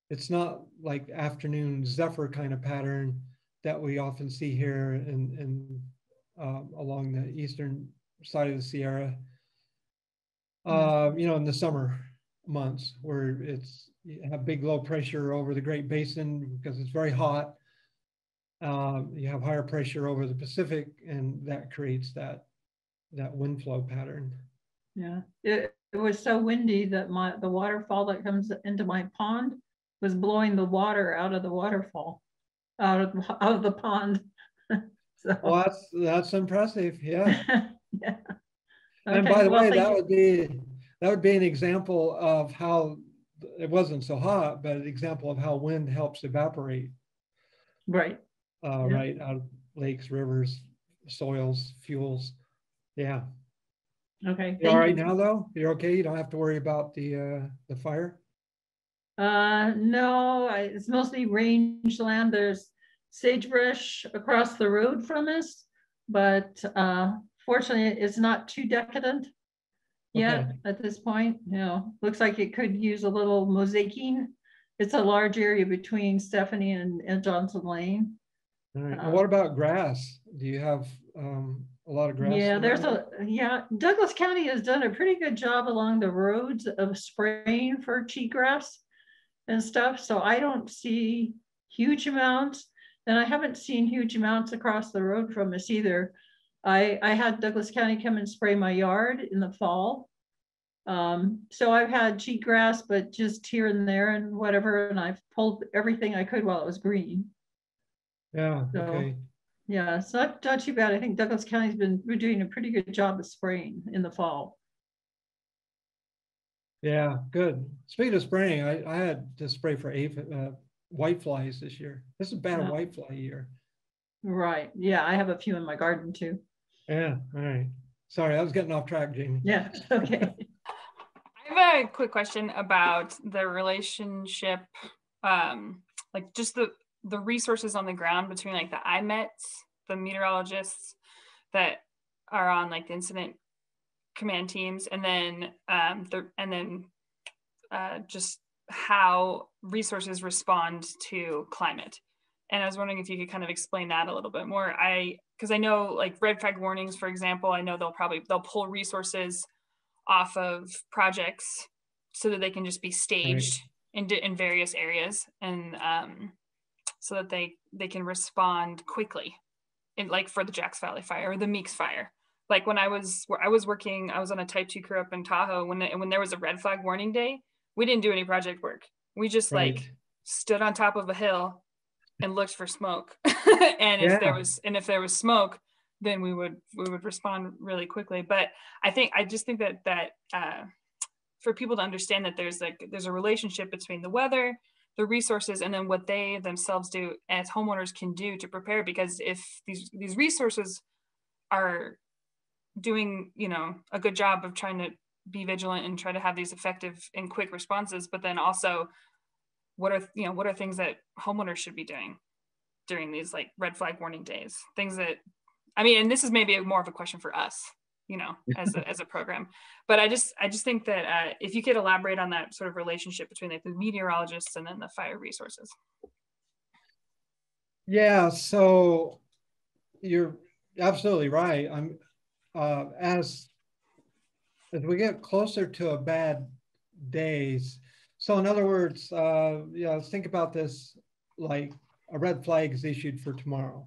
It's not like afternoon zephyr kind of pattern that we often see here in, in, um, along the eastern side of the Sierra, uh, you know, in the summer months where it's you have big low pressure over the Great Basin because it's very hot. um, you have higher pressure over the Pacific, and that creates that that wind flow pattern. Yeah, it, it was so windy that my the waterfall that comes into my pond was blowing the water out of the waterfall, out of, out of the pond. So. Well, that's, that's impressive, yeah. Yeah. Okay. And by the well, way, that you. would be that would be an example of how it wasn't so hot, but an example of how wind helps evaporate. Right. Uh, yeah. Right out of lakes, rivers, soils, fuels. Yeah. Okay. You're all right you. now, though? You're okay? You don't have to worry about the uh, the fire? Uh, no, I, it's mostly rangeland. There's sagebrush across the road from us, but uh, fortunately, it's not too decadent yet okay. at this point. You know, looks like it could use a little mosaicing. It's a large area between Stephanie and, and Johnson Lane. All right. Um, what about grass? Do you have um, a lot of grass? Yeah, there's a yeah. Douglas County has done a pretty good job along the roads of spraying for cheatgrass and stuff. So I don't see huge amounts, and I haven't seen huge amounts across the road from us either. I, I had Douglas County come and spray my yard in the fall. Um, so I've had cheatgrass, but just here and there and whatever, and I've pulled everything I could while it was green. Yeah, so, okay. Yeah, it's not, not too bad. I think Douglas County's been we're doing a pretty good job of spraying in the fall. Yeah, good. Speaking of spraying, I, I had to spray for aphid, uh, whiteflies this year. This is a bad yeah. whitefly year. Right. Yeah, I have a few in my garden too. Yeah. All right. Sorry, I was getting off track, Jamie. Yeah. Okay. I have a quick question about the relationship, um, like just the the resources on the ground between like the I M A T, the meteorologists that are on like the incident command teams, and then um, the and then uh, just how resources respond to climate. And I was wondering if you could kind of explain that a little bit more. I, because I know like red flag warnings, for example, I know they'll probably, they'll pull resources off of projects so that they can just be staged right. in, in various areas. And um, so that they, they can respond quickly. And like for the Jax Valley fire or the Meeks fire. Like when I was, I was working, I was on a type two crew up in Tahoe when, when there was a red flag warning day, we didn't do any project work. We just right. like stood on top of a hill and looked for smoke. and yeah. if there was, and if there was smoke, then we would, we would respond really quickly. But I think, I just think that, that uh, for people to understand that there's like, there's a relationship between the weather, the resources, and then what they themselves do as homeowners can do to prepare. Because if these, these resources are doing, you know, a good job of trying to be vigilant and try to have these effective and quick responses, but then also what are, you know, what are things that homeowners should be doing during these like red flag warning days? Things that, I mean, and this is maybe more of a question for us, you know, as a, as a program, but I just, I just think that uh, if you could elaborate on that sort of relationship between like the meteorologists and then the fire resources. Yeah, so you're absolutely right. I'm, uh, as, as we get closer to a bad days, so in other words, uh, yeah, let's think about this like a red flag is issued for tomorrow.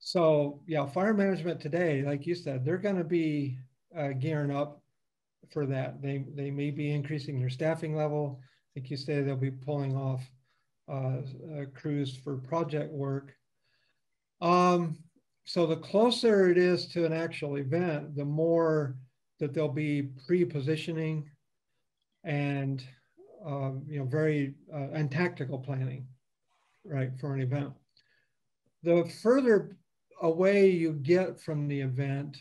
So yeah, fire management today, like you said, they're going to be uh, gearing up for that. They, they may be increasing their staffing level. Like you said, they'll be pulling off uh, uh, crews for project work. Um, so the closer it is to an actual event, the more that they'll be pre-positioning and Uh, you know, very, uh, and tactical planning, right, for an event. The further away you get from the event,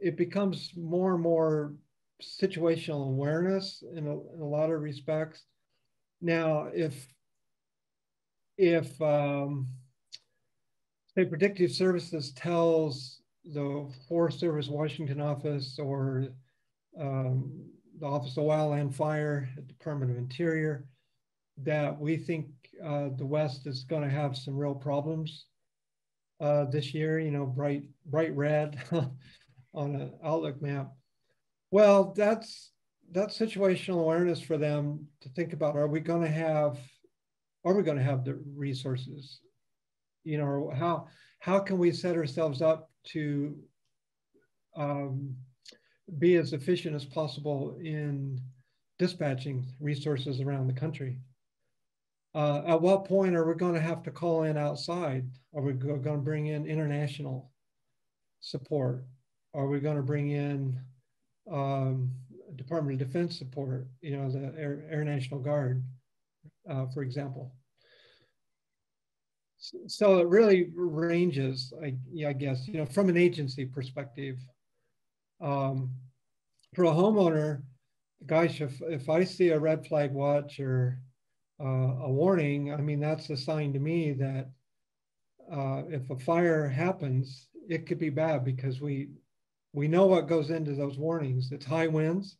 it becomes more and more situational awareness in a, in a lot of respects. Now, if, if um, say, Predictive Services tells the Forest Service Washington office or um, the Office of Wildland Fire at the Department of Interior, that we think uh, the West is going to have some real problems uh, this year, you know, bright, bright red on an outlook map. Well, that's, that's situational awareness for them to think about. Are we going to have, are we going to have the resources you know, or how how can we set ourselves up to um, be as efficient as possible in dispatching resources around the country? Uh, at what point are we going to have to call in outside? Are we going to bring in international support? Are we going to bring in um, Department of Defense support, you know, the Air, Air National Guard, uh, for example? So, so it really ranges, I, I guess, you know, from an agency perspective. Um, for a homeowner, gosh, if, if I see a red flag watch or Uh, a warning, I mean, that's a sign to me that uh, if a fire happens, it could be bad, because we we know what goes into those warnings. It's high winds,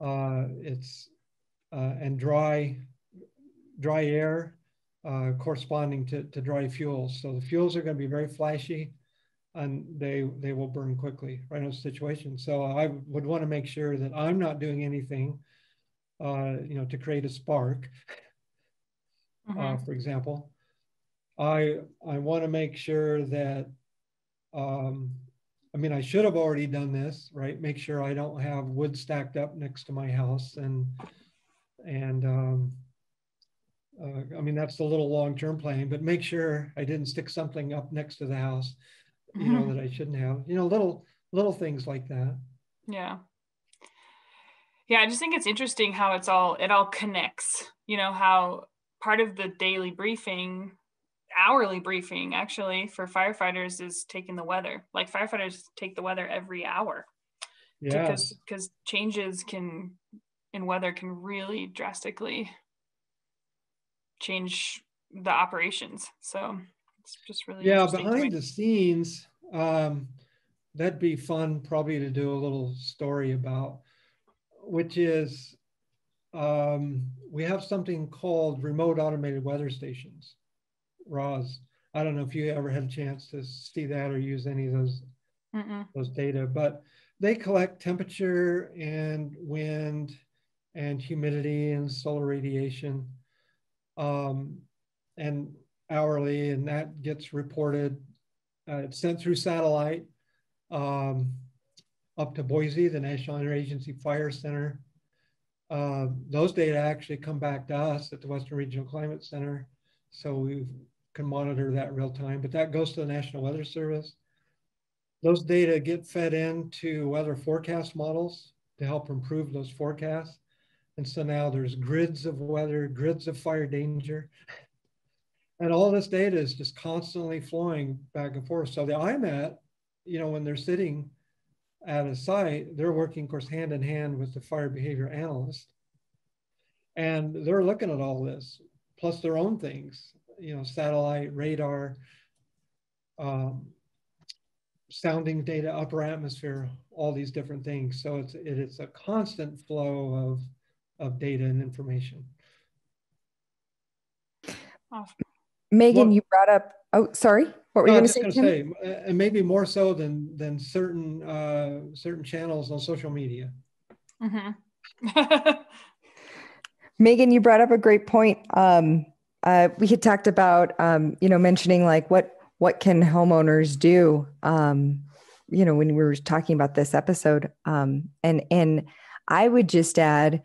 uh, it's uh, and dry dry air uh, corresponding to, to dry fuels. So the fuels are going to be very flashy, and they they will burn quickly right in a situation. So I would want to make sure that I'm not doing anything Uh, you know, to create a spark, mm-hmm. uh, for example. I I want to make sure that, um, I mean, I should have already done this, right? Make sure I don't have wood stacked up next to my house. And, and um, uh, I mean, that's a little long-term planning, but make sure I didn't stick something up next to the house, you mm-hmm. know, that I shouldn't have, you know, little, little things like that. Yeah. Yeah, I just think it's interesting how it's all, it all connects, you know, how part of the daily briefing, hourly briefing actually for firefighters is taking the weather. Like firefighters take the weather every hour. Yeah. Because, because changes can, in weather can really drastically change the operations. So it's just really Yeah, behind the scenes, um, that'd be fun probably to do a little story about, which is um, we have something called remote automated weather stations, R A Ws. I don't know if you ever had a chance to see that or use any of those, Mm-mm. those data, but they collect temperature and wind and humidity and solar radiation um, and hourly, and that gets reported. Uh, it's sent through satellite. Um, up to Boise, the National Interagency Fire Center. Uh, those data actually come back to us at the Western Regional Climate Center, so we can monitor that real time, but that goes to the National Weather Service. Those data get fed into weather forecast models to help improve those forecasts. And so now there's grids of weather, grids of fire danger. And all this data is just constantly flowing back and forth. So the I M A T, you know, when they're sitting at a site, they're working, of course, hand in hand with the fire behavior analyst, and they're looking at all this, plus their own things, you know, satellite, radar, um, sounding data, upper atmosphere, all these different things. So it's it, it's a constant flow of of data and information. Awesome. Megan, well, you brought up. Oh, sorry. What were no, you going to say, gonna Tim? Say, and maybe more so than than certain uh, certain channels on social media. Mm-hmm. Megan, you brought up a great point. Um, uh, we had talked about um, you know, mentioning like what what can homeowners do. Um, you know, when we were talking about this episode, um, and and I would just add,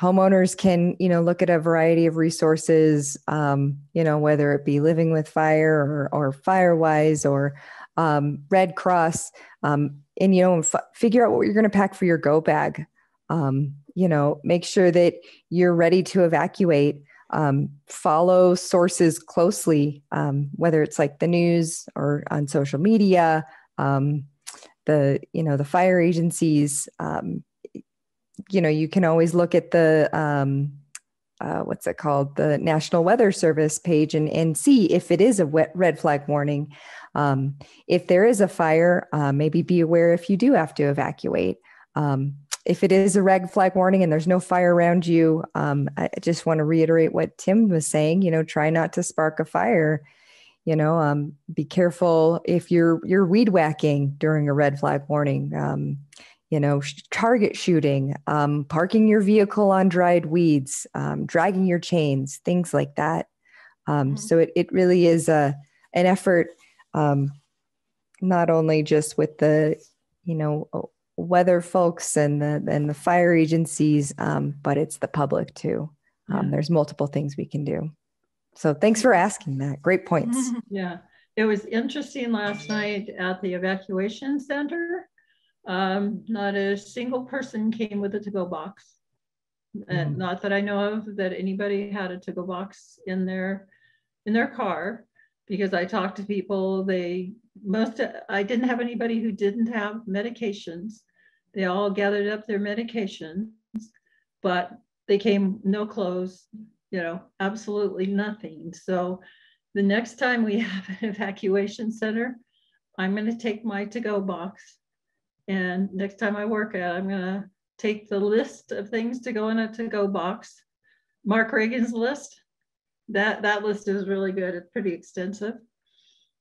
homeowners can, you know, look at a variety of resources, um, you know, whether it be Living with Fire or, or Firewise or um, Red Cross, um, and, you know, f figure out what you're going to pack for your go bag. Um, you know, make sure that you're ready to evacuate. Um, follow sources closely, um, whether it's like the news or on social media, um, the, you know, the fire agencies. Um, you know, you can always look at the, um, uh, what's it called? The National Weather Service page and, and see if it is a wet red flag warning. Um, if there is a fire, uh, maybe be aware if you do have to evacuate. Um, if it is a red flag warning and there's no fire around you, um, I just want to reiterate what Tim was saying, you know, try not to spark a fire, you know, um, be careful if you're, you're weed whacking during a red flag warning. Um, you know, target shooting, um, parking your vehicle on dried weeds, um, dragging your chains, things like that. Um, mm-hmm. So it, it really is a, an effort, um, not only just with the, you know, weather folks and the, and the fire agencies, um, but it's the public too. Um, yeah. There's multiple things we can do. So thanks for asking that. Great points. Yeah. It was interesting last night at the evacuation center. Um, not a single person came with a to-go box. And mm-hmm. not that I know of that anybody had a to-go box in their, in their car, because I talked to people, they most, I didn't have anybody who didn't have medications. They all gathered up their medications, but they came no clothes, you know, absolutely nothing. So the next time we have an evacuation center, I'm going to take my to-go box. And next time I work at, I'm going to take the list of things to go in a to-go box. Mark Reagan's list, that, that list is really good. It's pretty extensive.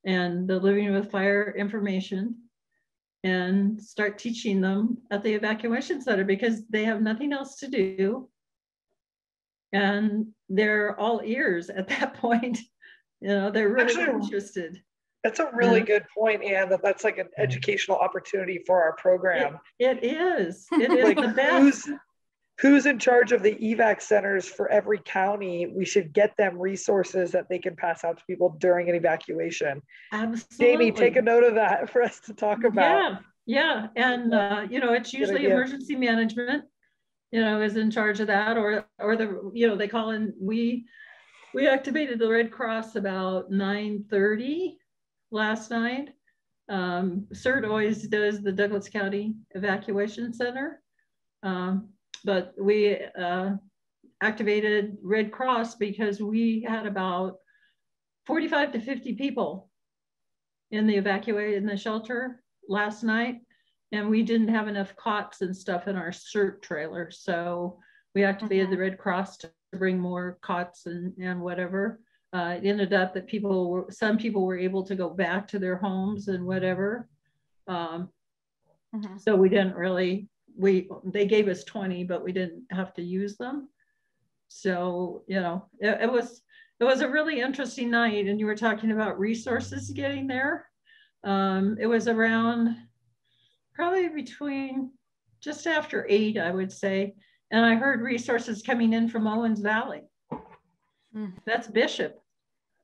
And the Living with Fire information, and start teaching them at the evacuation center because they have nothing else to do. And they're all ears at that point. You know, they're really Actually, interested. That's a really yeah. good point, Anne, that that's like an educational opportunity for our program. It, it is. It is like the best. Who's, who's in charge of the evac centers for every county? We should get them resources that they can pass out to people during an evacuation. Absolutely. Jamie, take a note of that for us to talk about. Yeah, yeah. And, uh, you know, it's usually emergency management, you know, is in charge of that, or, or the, you know, they call in, we, We activated the Red Cross about nine thirty last night. Um, C E R T always does the Douglas County Evacuation Center, um, but we uh, activated Red Cross because we had about forty-five to fifty people in the evacuate in the shelter last night, and we didn't have enough cots and stuff in our C E R T trailer, so we activated mm-hmm. the Red Cross to bring more cots and, and whatever. Uh, it ended up that people were, some people were able to go back to their homes and whatever. Um, mm-hmm. So we didn't really, we, they gave us twenty, but we didn't have to use them. So, you know, it, it was, it was a really interesting night. And you were talking about resources getting there. Um, it was around probably between just after eight, I would say. And I heard resources coming in from Owens Valley. Mm. That's Bishop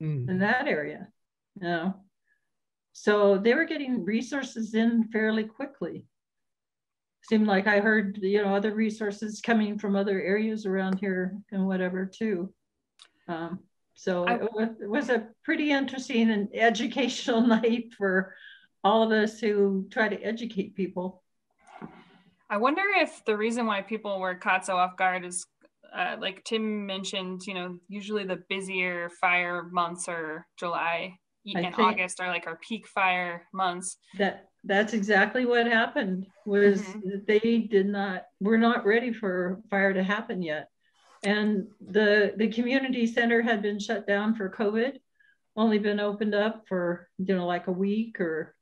mm. in that area. You know? So they were getting resources in fairly quickly. Seemed like I heard, you know, other resources coming from other areas around here and whatever too. Um, so I, it, was, it was a pretty interesting and educational night for all of us who try to educate people. I wonder if the reason why people were caught so off guard is, uh, like Tim mentioned, you know, usually the busier fire months are July and August are like our peak fire months. That that's exactly what happened was mm-hmm. they did not, we're not ready for fire to happen yet. And the, the community center had been shut down for COVID, only been opened up for, you know, like a week or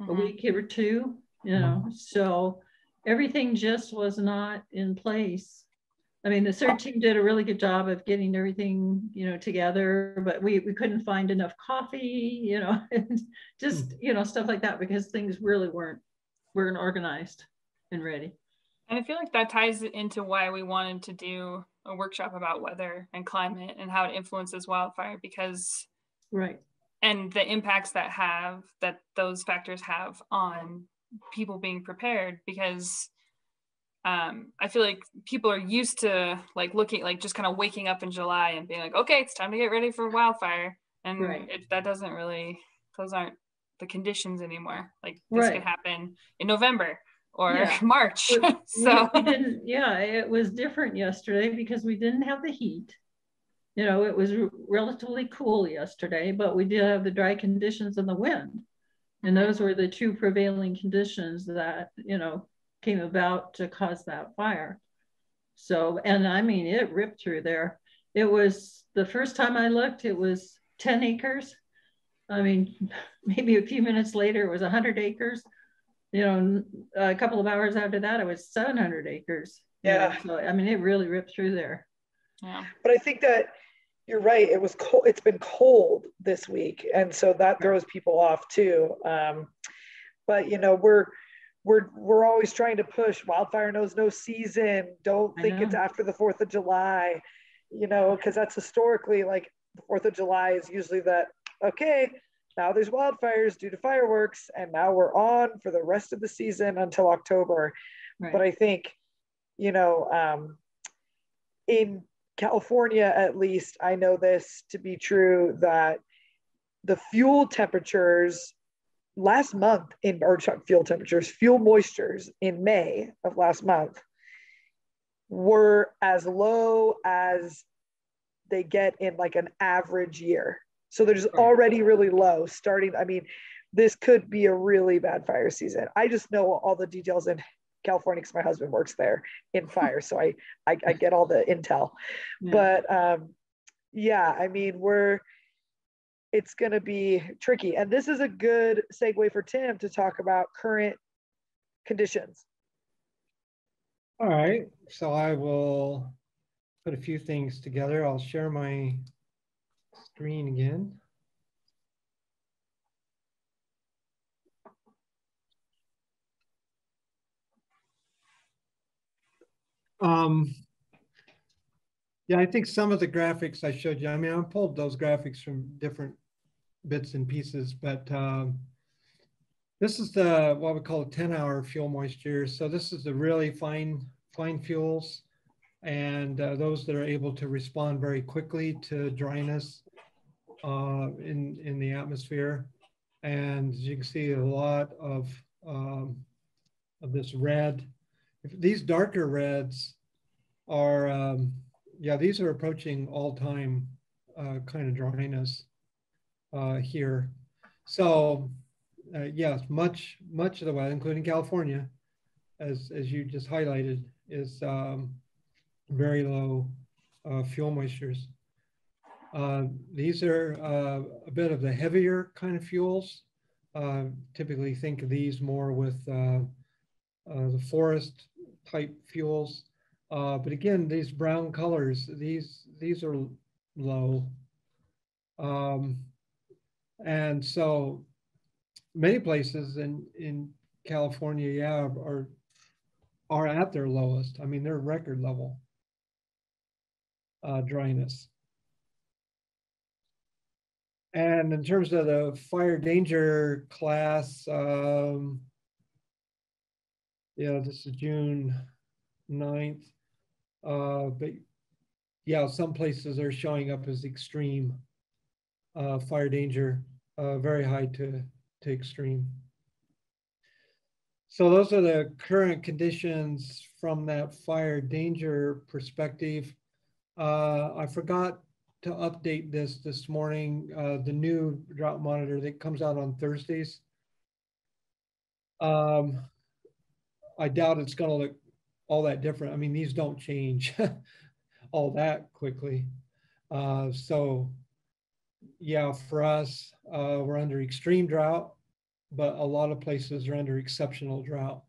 mm-hmm. a week or two, you know, mm-hmm. so everything just was not in place. I mean, the C E R T team did a really good job of getting everything, you know, together, but we, we couldn't find enough coffee, you know, and just, you know, stuff like that, because things really weren't, weren't organized and ready. And I feel like that ties into why we wanted to do a workshop about weather and climate and how it influences wildfire, because, right, and the impacts that have, that those factors have on people being prepared, because um I feel like people are used to like looking like just kind of waking up in July and being like, okay, it's time to get ready for wildfire, and right. it, that doesn't really, those aren't the conditions anymore. Like this right. could happen in November or yeah. March. It, so we didn't, yeah it was different yesterday because we didn't have the heat. You know, it was relatively cool yesterday, but we did have the dry conditions and the wind. And those were the two prevailing conditions that, you know, came about to cause that fire. So, and I mean, it ripped through there. It was the first time I looked, it was ten acres. I mean, maybe a few minutes later, it was one hundred acres. You know, a couple of hours after that, it was seven hundred acres. Yeah. You know, so, I mean, it really ripped through there. Yeah. But I think that You're right. It was cold. It's been cold this week, and so that throws people off too. Um, but you know, we're we're we're always trying to push. Wildfire knows no season. Don't think it's after the Fourth of July. You know, because that's historically like the Fourth of July is usually that. Okay, now there's wildfires due to fireworks, and now we're on for the rest of the season until October. Right. But I think, you know, um, in California, at least, I know this to be true, that the fuel temperatures last month in or fuel temperatures, fuel moistures in May of last month were as low as they get in like an average year. So they're just already really low starting. I mean, this could be a really bad fire season. I just know all the details in California because my husband works there in fire. So I, I, I get all the intel, yeah. But um, yeah, I mean, we're, it's going to be tricky. And this is a good segue for Tim to talk about current conditions. All right. So I will put a few things together. I'll share my screen again. Um, yeah, I think some of the graphics I showed you, I mean, I pulled those graphics from different bits and pieces, but um, this is the, what we call a ten hour fuel moisture. So this is the really fine, fine fuels and uh, those that are able to respond very quickly to dryness uh, in, in the atmosphere. And as you can see, a lot of, um, of this red. These darker reds are, um, yeah, these are approaching all-time uh, kind of dryness uh, here. So, uh, yes, much much of the weather, including California, as as you just highlighted, is um, very low uh, fuel moistures. Uh, these are uh, a bit of the heavier kind of fuels. Uh, typically, think of these more with uh, uh, the forest type fuels, uh, but again, these brown colors, these these are low, um, and so many places in in California, yeah, are are at their lowest. I mean, they're record level uh, dryness. And in terms of the fire danger class. Um, Yeah, this is June ninth, uh, but yeah, some places are showing up as extreme uh, fire danger, uh, very high to, to extreme. So those are the current conditions from that fire danger perspective. Uh, I forgot to update this this morning, uh, the new drought monitor that comes out on Thursdays. Um, I doubt it's going to look all that different. I mean, these don't change all that quickly. Uh, so, yeah, for us, uh, we're under extreme drought, but a lot of places are under exceptional drought.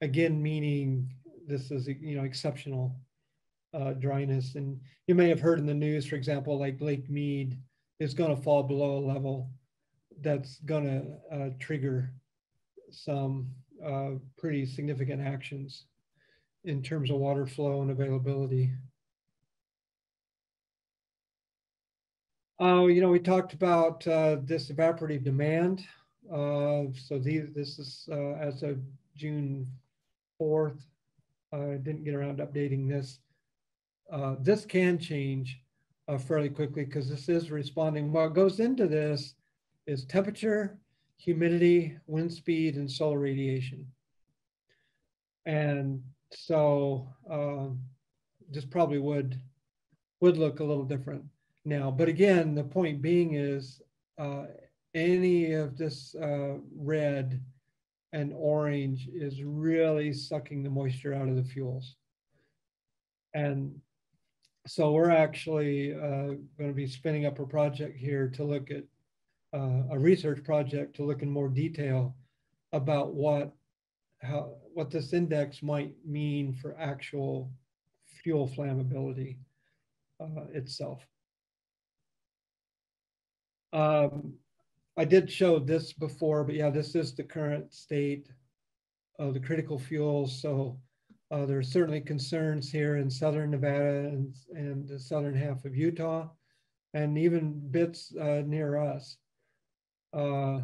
Again, meaning this is, you know, exceptional uh, dryness. And you may have heard in the news, for example, like Lake Mead is going to fall below a level that's going to uh, trigger some Uh, pretty significant actions in terms of water flow and availability. Oh, uh, you know, we talked about uh, this evaporative demand. Uh, so these, this is uh, as of June fourth. I uh, didn't get around to updating this. Uh, this can change uh, fairly quickly because this is responding. What goes into this is temperature, humidity, wind speed, and solar radiation. And so uh, this probably would, would look a little different now. But again, the point being is uh, any of this uh, red and orange is really sucking the moisture out of the fuels. And so we're actually uh, going to be spinning up a project here to look at Uh, a research project to look in more detail about what how what this index might mean for actual fuel flammability uh, itself. Um, I did show this before, but yeah, this is the current state of the critical fuels. So uh, there are certainly concerns here in southern Nevada and, and the southern half of Utah, and even bits uh, near us. Uh,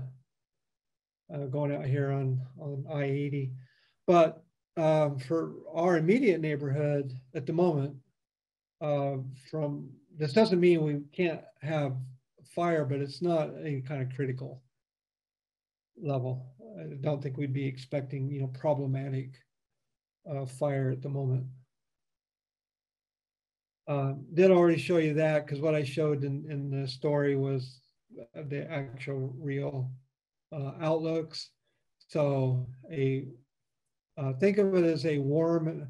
uh, going out here on, on I eighty. But um, for our immediate neighborhood at the moment, uh, from this doesn't mean we can't have fire, but it's not any kind of critical level. I don't think we'd be expecting, you know, problematic uh, fire at the moment. Uh, did already show you that, because what I showed in, in the story was the actual real uh, outlooks. So a uh, think of it as a warm,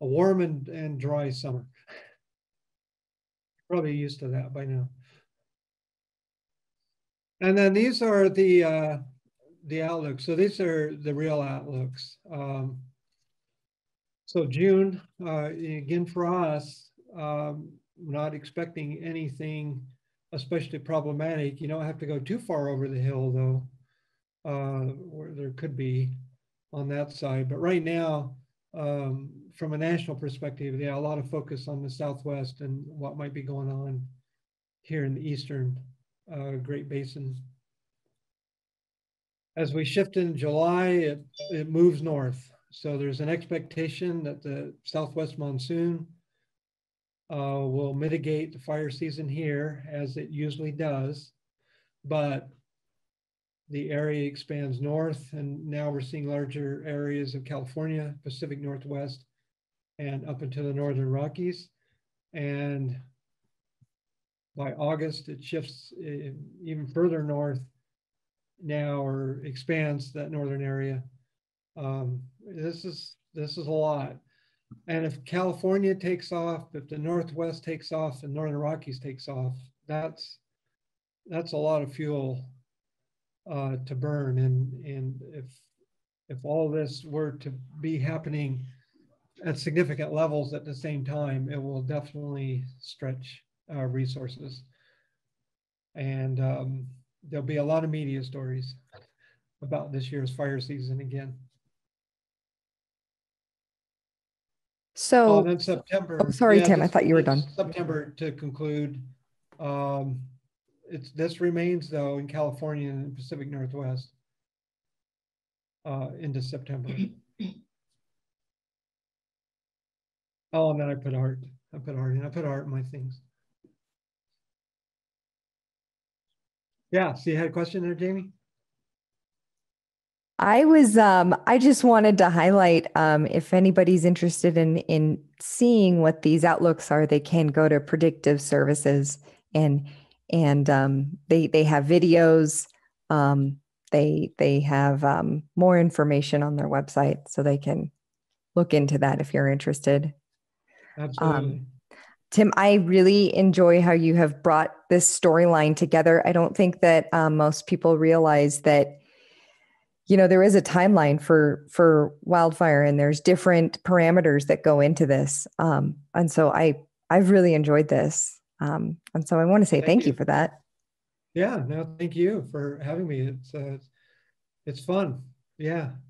a warm and, and dry summer. Probably used to that by now. And then these are the uh, the outlooks. So these are the real outlooks. Um, so June uh, again for us, um, not expecting anything especially problematic. You don't have to go too far over the hill though, uh, where there could be on that side. But right now, um, from a national perspective, yeah, a lot of focus on the Southwest and what might be going on here in the Eastern uh, Great Basin. As we shift in July, it, it moves north. So there's an expectation that the Southwest monsoon Uh, will mitigate the fire season here, as it usually does, but the area expands north, and now we're seeing larger areas of California, Pacific Northwest, and up into the Northern Rockies. And by August, it shifts even further north now, or expands that northern area. Um, this is this is a lot. And if California takes off, if the Northwest takes off, and Northern Rockies takes off, that's that's a lot of fuel uh, to burn. And and if if all this were to be happening at significant levels at the same time, it will definitely stretch uh, resources. And um, there'll be a lot of media stories about this year's fire season again. So oh, then September. Oh, sorry, yeah, Tim, I thought you were done. September to conclude. Um, it's this remains though in California and Pacific Northwest uh, into September. Oh, and then I put art. I put art in. I put art in my things. Yeah. So you had a question there, Jamie? I was, um, I just wanted to highlight, um, if anybody's interested in, in seeing what these outlooks are, they can go to Predictive Services, and, and, um, they, they have videos, um, they, they have, um, more information on their website, so they can look into that if you're interested. Absolutely. Um, Tim, I really enjoy how you have brought this storyline together. I don't think that, um, most people realize that, you know, there is a timeline for for wildfire, and there's different parameters that go into this. Um, and so I, I've really enjoyed this. Um, and so I want to say thank, thank you. you for that. Yeah, no, thank you for having me. It's, uh, it's fun. Yeah.